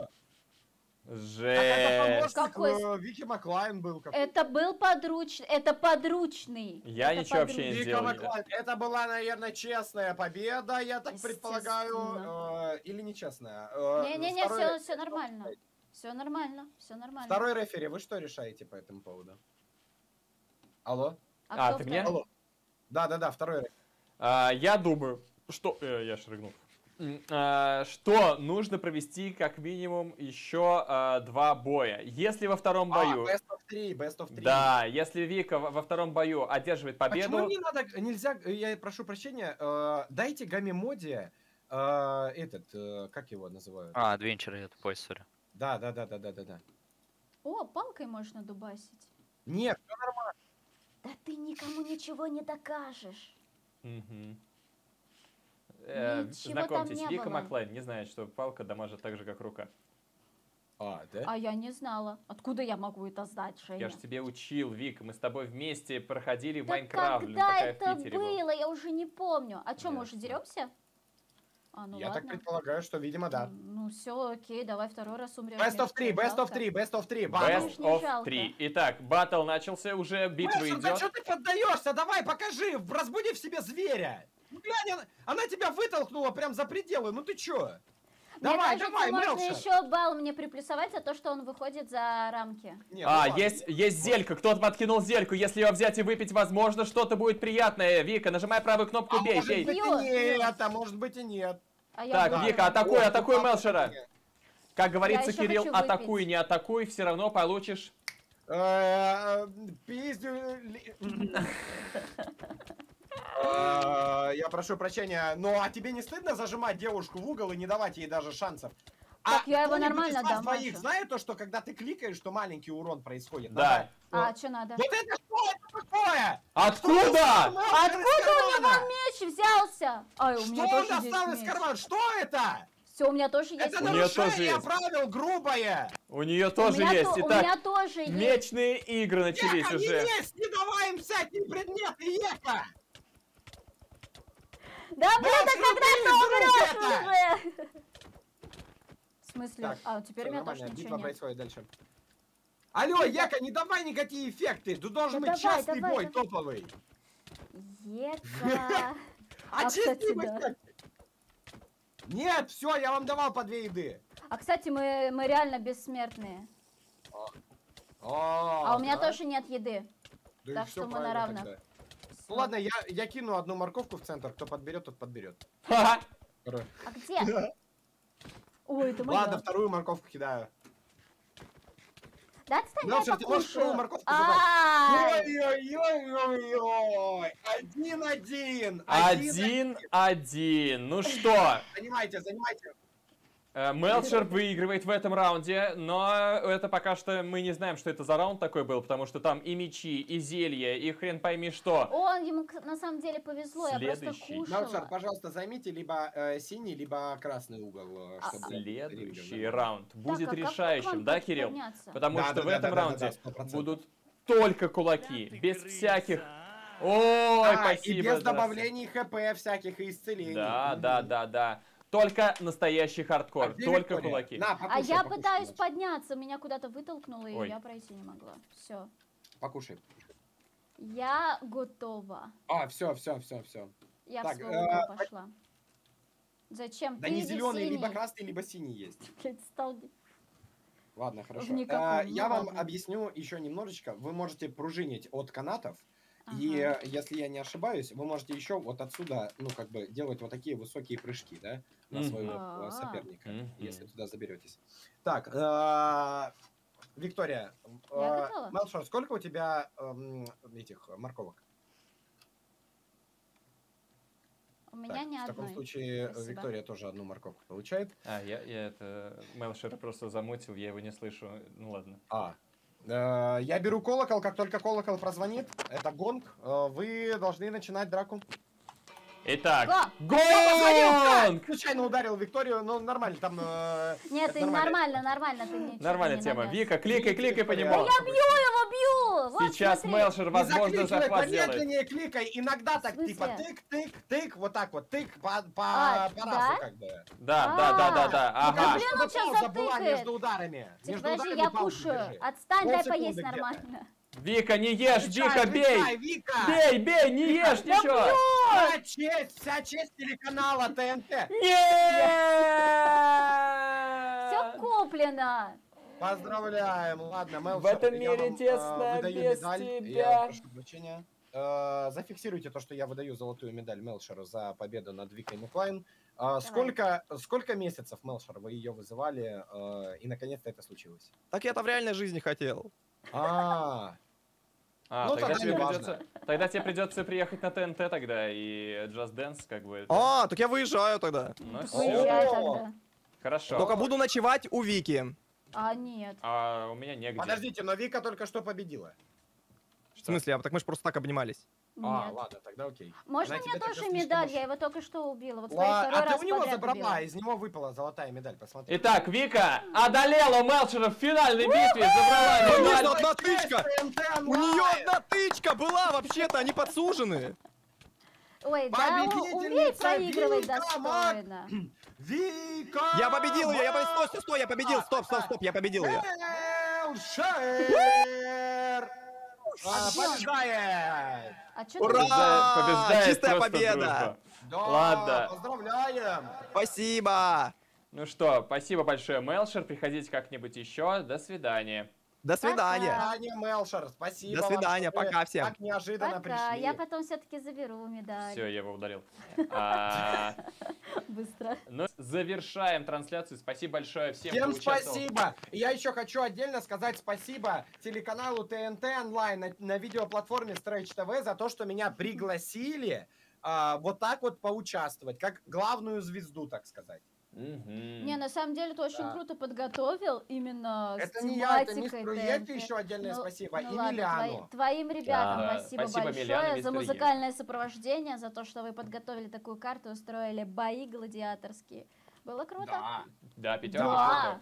Жесть! Какой... Вики Маклайн был какой-то. Это был подручный. Это подручный. Я ничего вообще не сделал. Это была, наверное, честная победа, я так предполагаю. Или нечестная? Не, все нормально. Все нормально. Второй рефери, вы что решаете по этому поводу? Алло? А ты мне? Алло. Да, второй рефери. Я думаю, что... я шрыгнул. Что нужно провести как минимум еще 2 боя. Если во втором бою... Best of 3. Да, если Вика во втором бою одерживает победу... Почему не надо... Нельзя... Я прошу прощения. Дайте Гамимоде... как его называют? Adventure, это поисер. Да. О, палкой можно дубасить. Нет, все нормально. Да ты никому ничего не докажешь. Знакомьтесь, Вика Маклайн не знает, что палка дамажит так же, как рука. А, да? А я не знала. Откуда я могу это знать, Женя? Я же тебе учил, Вик. Мы с тобой вместе проходили Майнкрафт. Когда это было? Я уже не помню. А что, мы уже деремся? Я так предполагаю, что, видимо, да. Ну все, окей, давай второй раз умрем. Best of 3. Итак, батл начался уже, битва идет. Да что ты поддаешься? Давай, покажи, разбуди в себе зверя. Глянь, она тебя вытолкнула прям за пределы, ну ты че? Давай, Мелшер. Можно еще балл мне приплюсовать за то, что он выходит за рамки. Есть зелька, кто-то подкинул зельку. Если ее взять и выпить, возможно, что-то будет приятное. Вика, нажимай правую кнопку, бей. Может быть и нет. Так, Вика, атакуй Мелшера. Как говорится, Кирилл, атакуй, не атакуй, все равно получишь... Я прошу прощения, но а тебе не стыдно зажимать девушку в угол и не давать ей даже шансов? Так, я его нормально дам. Знаю то, что когда ты кликаешь, то маленький урон происходит. Да. А, что надо? Вот это что это такое? Откуда у него меч взялся? Что он достал из кармана? Что это? Все, у меня тоже есть. Это нарушение правил грубое. У нее тоже есть. Итак, мечные игры начались уже. Не давай им всякие предметы, Ека! Да, блин, это когда ты умрешь уже! В смысле? Так, теперь у меня тоже ничего нет. Происходит дальше. Алло, Ека, не давай никакие эффекты! Тут должен быть честный бой, топовый! Ека! Очисти бой! Нет, все, я вам давал по 2 еды! А, кстати, мы реально бессмертные. А у меня тоже нет еды. Так что мы на равных. Ладно, я кину одну морковку в центр. Кто подберет, тот подберет. А где? Ой, это моя. Ладно, вторую морковку кидаю. Да, отстань, я покушаю. Ой-ой-ой-ой-ой. 1-1. 1-1. Ну что? Занимайте. Мелчер выигрывает в этом раунде, но это пока что мы не знаем, что это за раунд такой был, потому что там и мечи, и зелья, и хрен пойми что. Он, ему на самом деле повезло, я просто кушала. Мелчер, пожалуйста, займите либо синий, либо красный угол. Чтобы следующий раунд будет решающим, да, Кирилл? Подняться? Потому что в этом раунде будут только кулаки, без всяких... Ой, спасибо. И без добавлений хп всяких и исцелений. Да. Только настоящий хардкор, только кулаки. На, покушай, я пытаюсь подняться, меня куда-то вытолкнуло, и я пройти не могла. Все. Покушай. Я готова. Все. Я так, в свою руку пошла. Зачем? Да ты не зеленый, синий. Либо красный, либо синий есть. Ладно, хорошо. Я вам объясню еще немножечко. Вы можете пружинить от канатов. И если я не ошибаюсь, вы можете еще вот отсюда, ну, как бы, делать вот такие высокие прыжки, да, на своего соперника, если туда заберетесь. Так, Виктория, Мелшор, сколько у тебя этих морковок? У меня не одна. В таком случае Виктория тоже одну морковку получает. Я это Мелшор просто замутил, я его не слышу, ну ладно. Я беру колокол, как только колокол прозвонит, это гонг, вы должны начинать драку. Итак, гонг! Случайно ударил Викторию, но нормально там... Нет, ты нормально, ты ничего не Нормальная тема, Вика, кликай по нему. Я бью его! Сейчас Мелшер, возможно, захват делает. Помедленнее кликай, иногда так, типа тык, вот так, по разу как бы. Да, ага. Пауза была между ударами. Подожди, я кушаю, отстань, дай поесть нормально. Вика, не ешь, Вика, бей! Вика. Бей, не ешь ничего! Вся честь телеканала ТНТ! Нет! Все куплено! Поздравляем, ладно, мы в этом мире тесно без тебя. Зафиксируйте то, что я выдаю золотую медаль Мелшеру за победу над Викой Муклайн. Сколько месяцев, Мелшер, вы ее вызывали, и наконец-то это случилось? Так я-то в реальной жизни хотел. Тогда тебе придется приехать на ТНТ тогда и Just Dance как бы. Так я выезжаю тогда. Хорошо. Только буду ночевать у Вики. Нет. У меня негде. Подождите, но Вика только что победила. В смысле? Так мы же просто так обнимались. Ладно, тогда окей. Можно мне тоже медаль? Я его только что убила. Ты у него забрала, из него выпала золотая медаль, посмотри. Итак, Вика одолела Мелшера в финальной битве, забрала медаль. У нее одна тычка была, вообще-то они подсужены. Ой, да, умей проигрывать достойно. Вика! Я победил ее, стой, я победил, стоп, я победил ее. Побеждает! Ура! Чистая победа! Ладно. Поздравляем! Спасибо! Ну что, спасибо большое, Мелшер. Приходите как-нибудь еще. До свидания. До свидания. До свидания, Мелшер. Спасибо. До свидания. Пока всем. Так неожиданно пришли. Я потом все-таки заберу медаль. Все, я его ударил. Быстро. Завершаем трансляцию. Спасибо большое всем. Всем спасибо. Я еще хочу отдельно сказать спасибо телеканалу ТНТ онлайн на видеоплатформе Stretch TV за то, что меня пригласили вот так вот поучаствовать, как главную звезду, так сказать. Не, на самом деле ты очень круто подготовил именно с тематикой. Это еще отдельное спасибо. И Миляну. Твоим ребятам спасибо большое за музыкальное сопровождение, за то, что вы подготовили такую карту, устроили бои гладиаторские. Было круто. Да, пятерочка.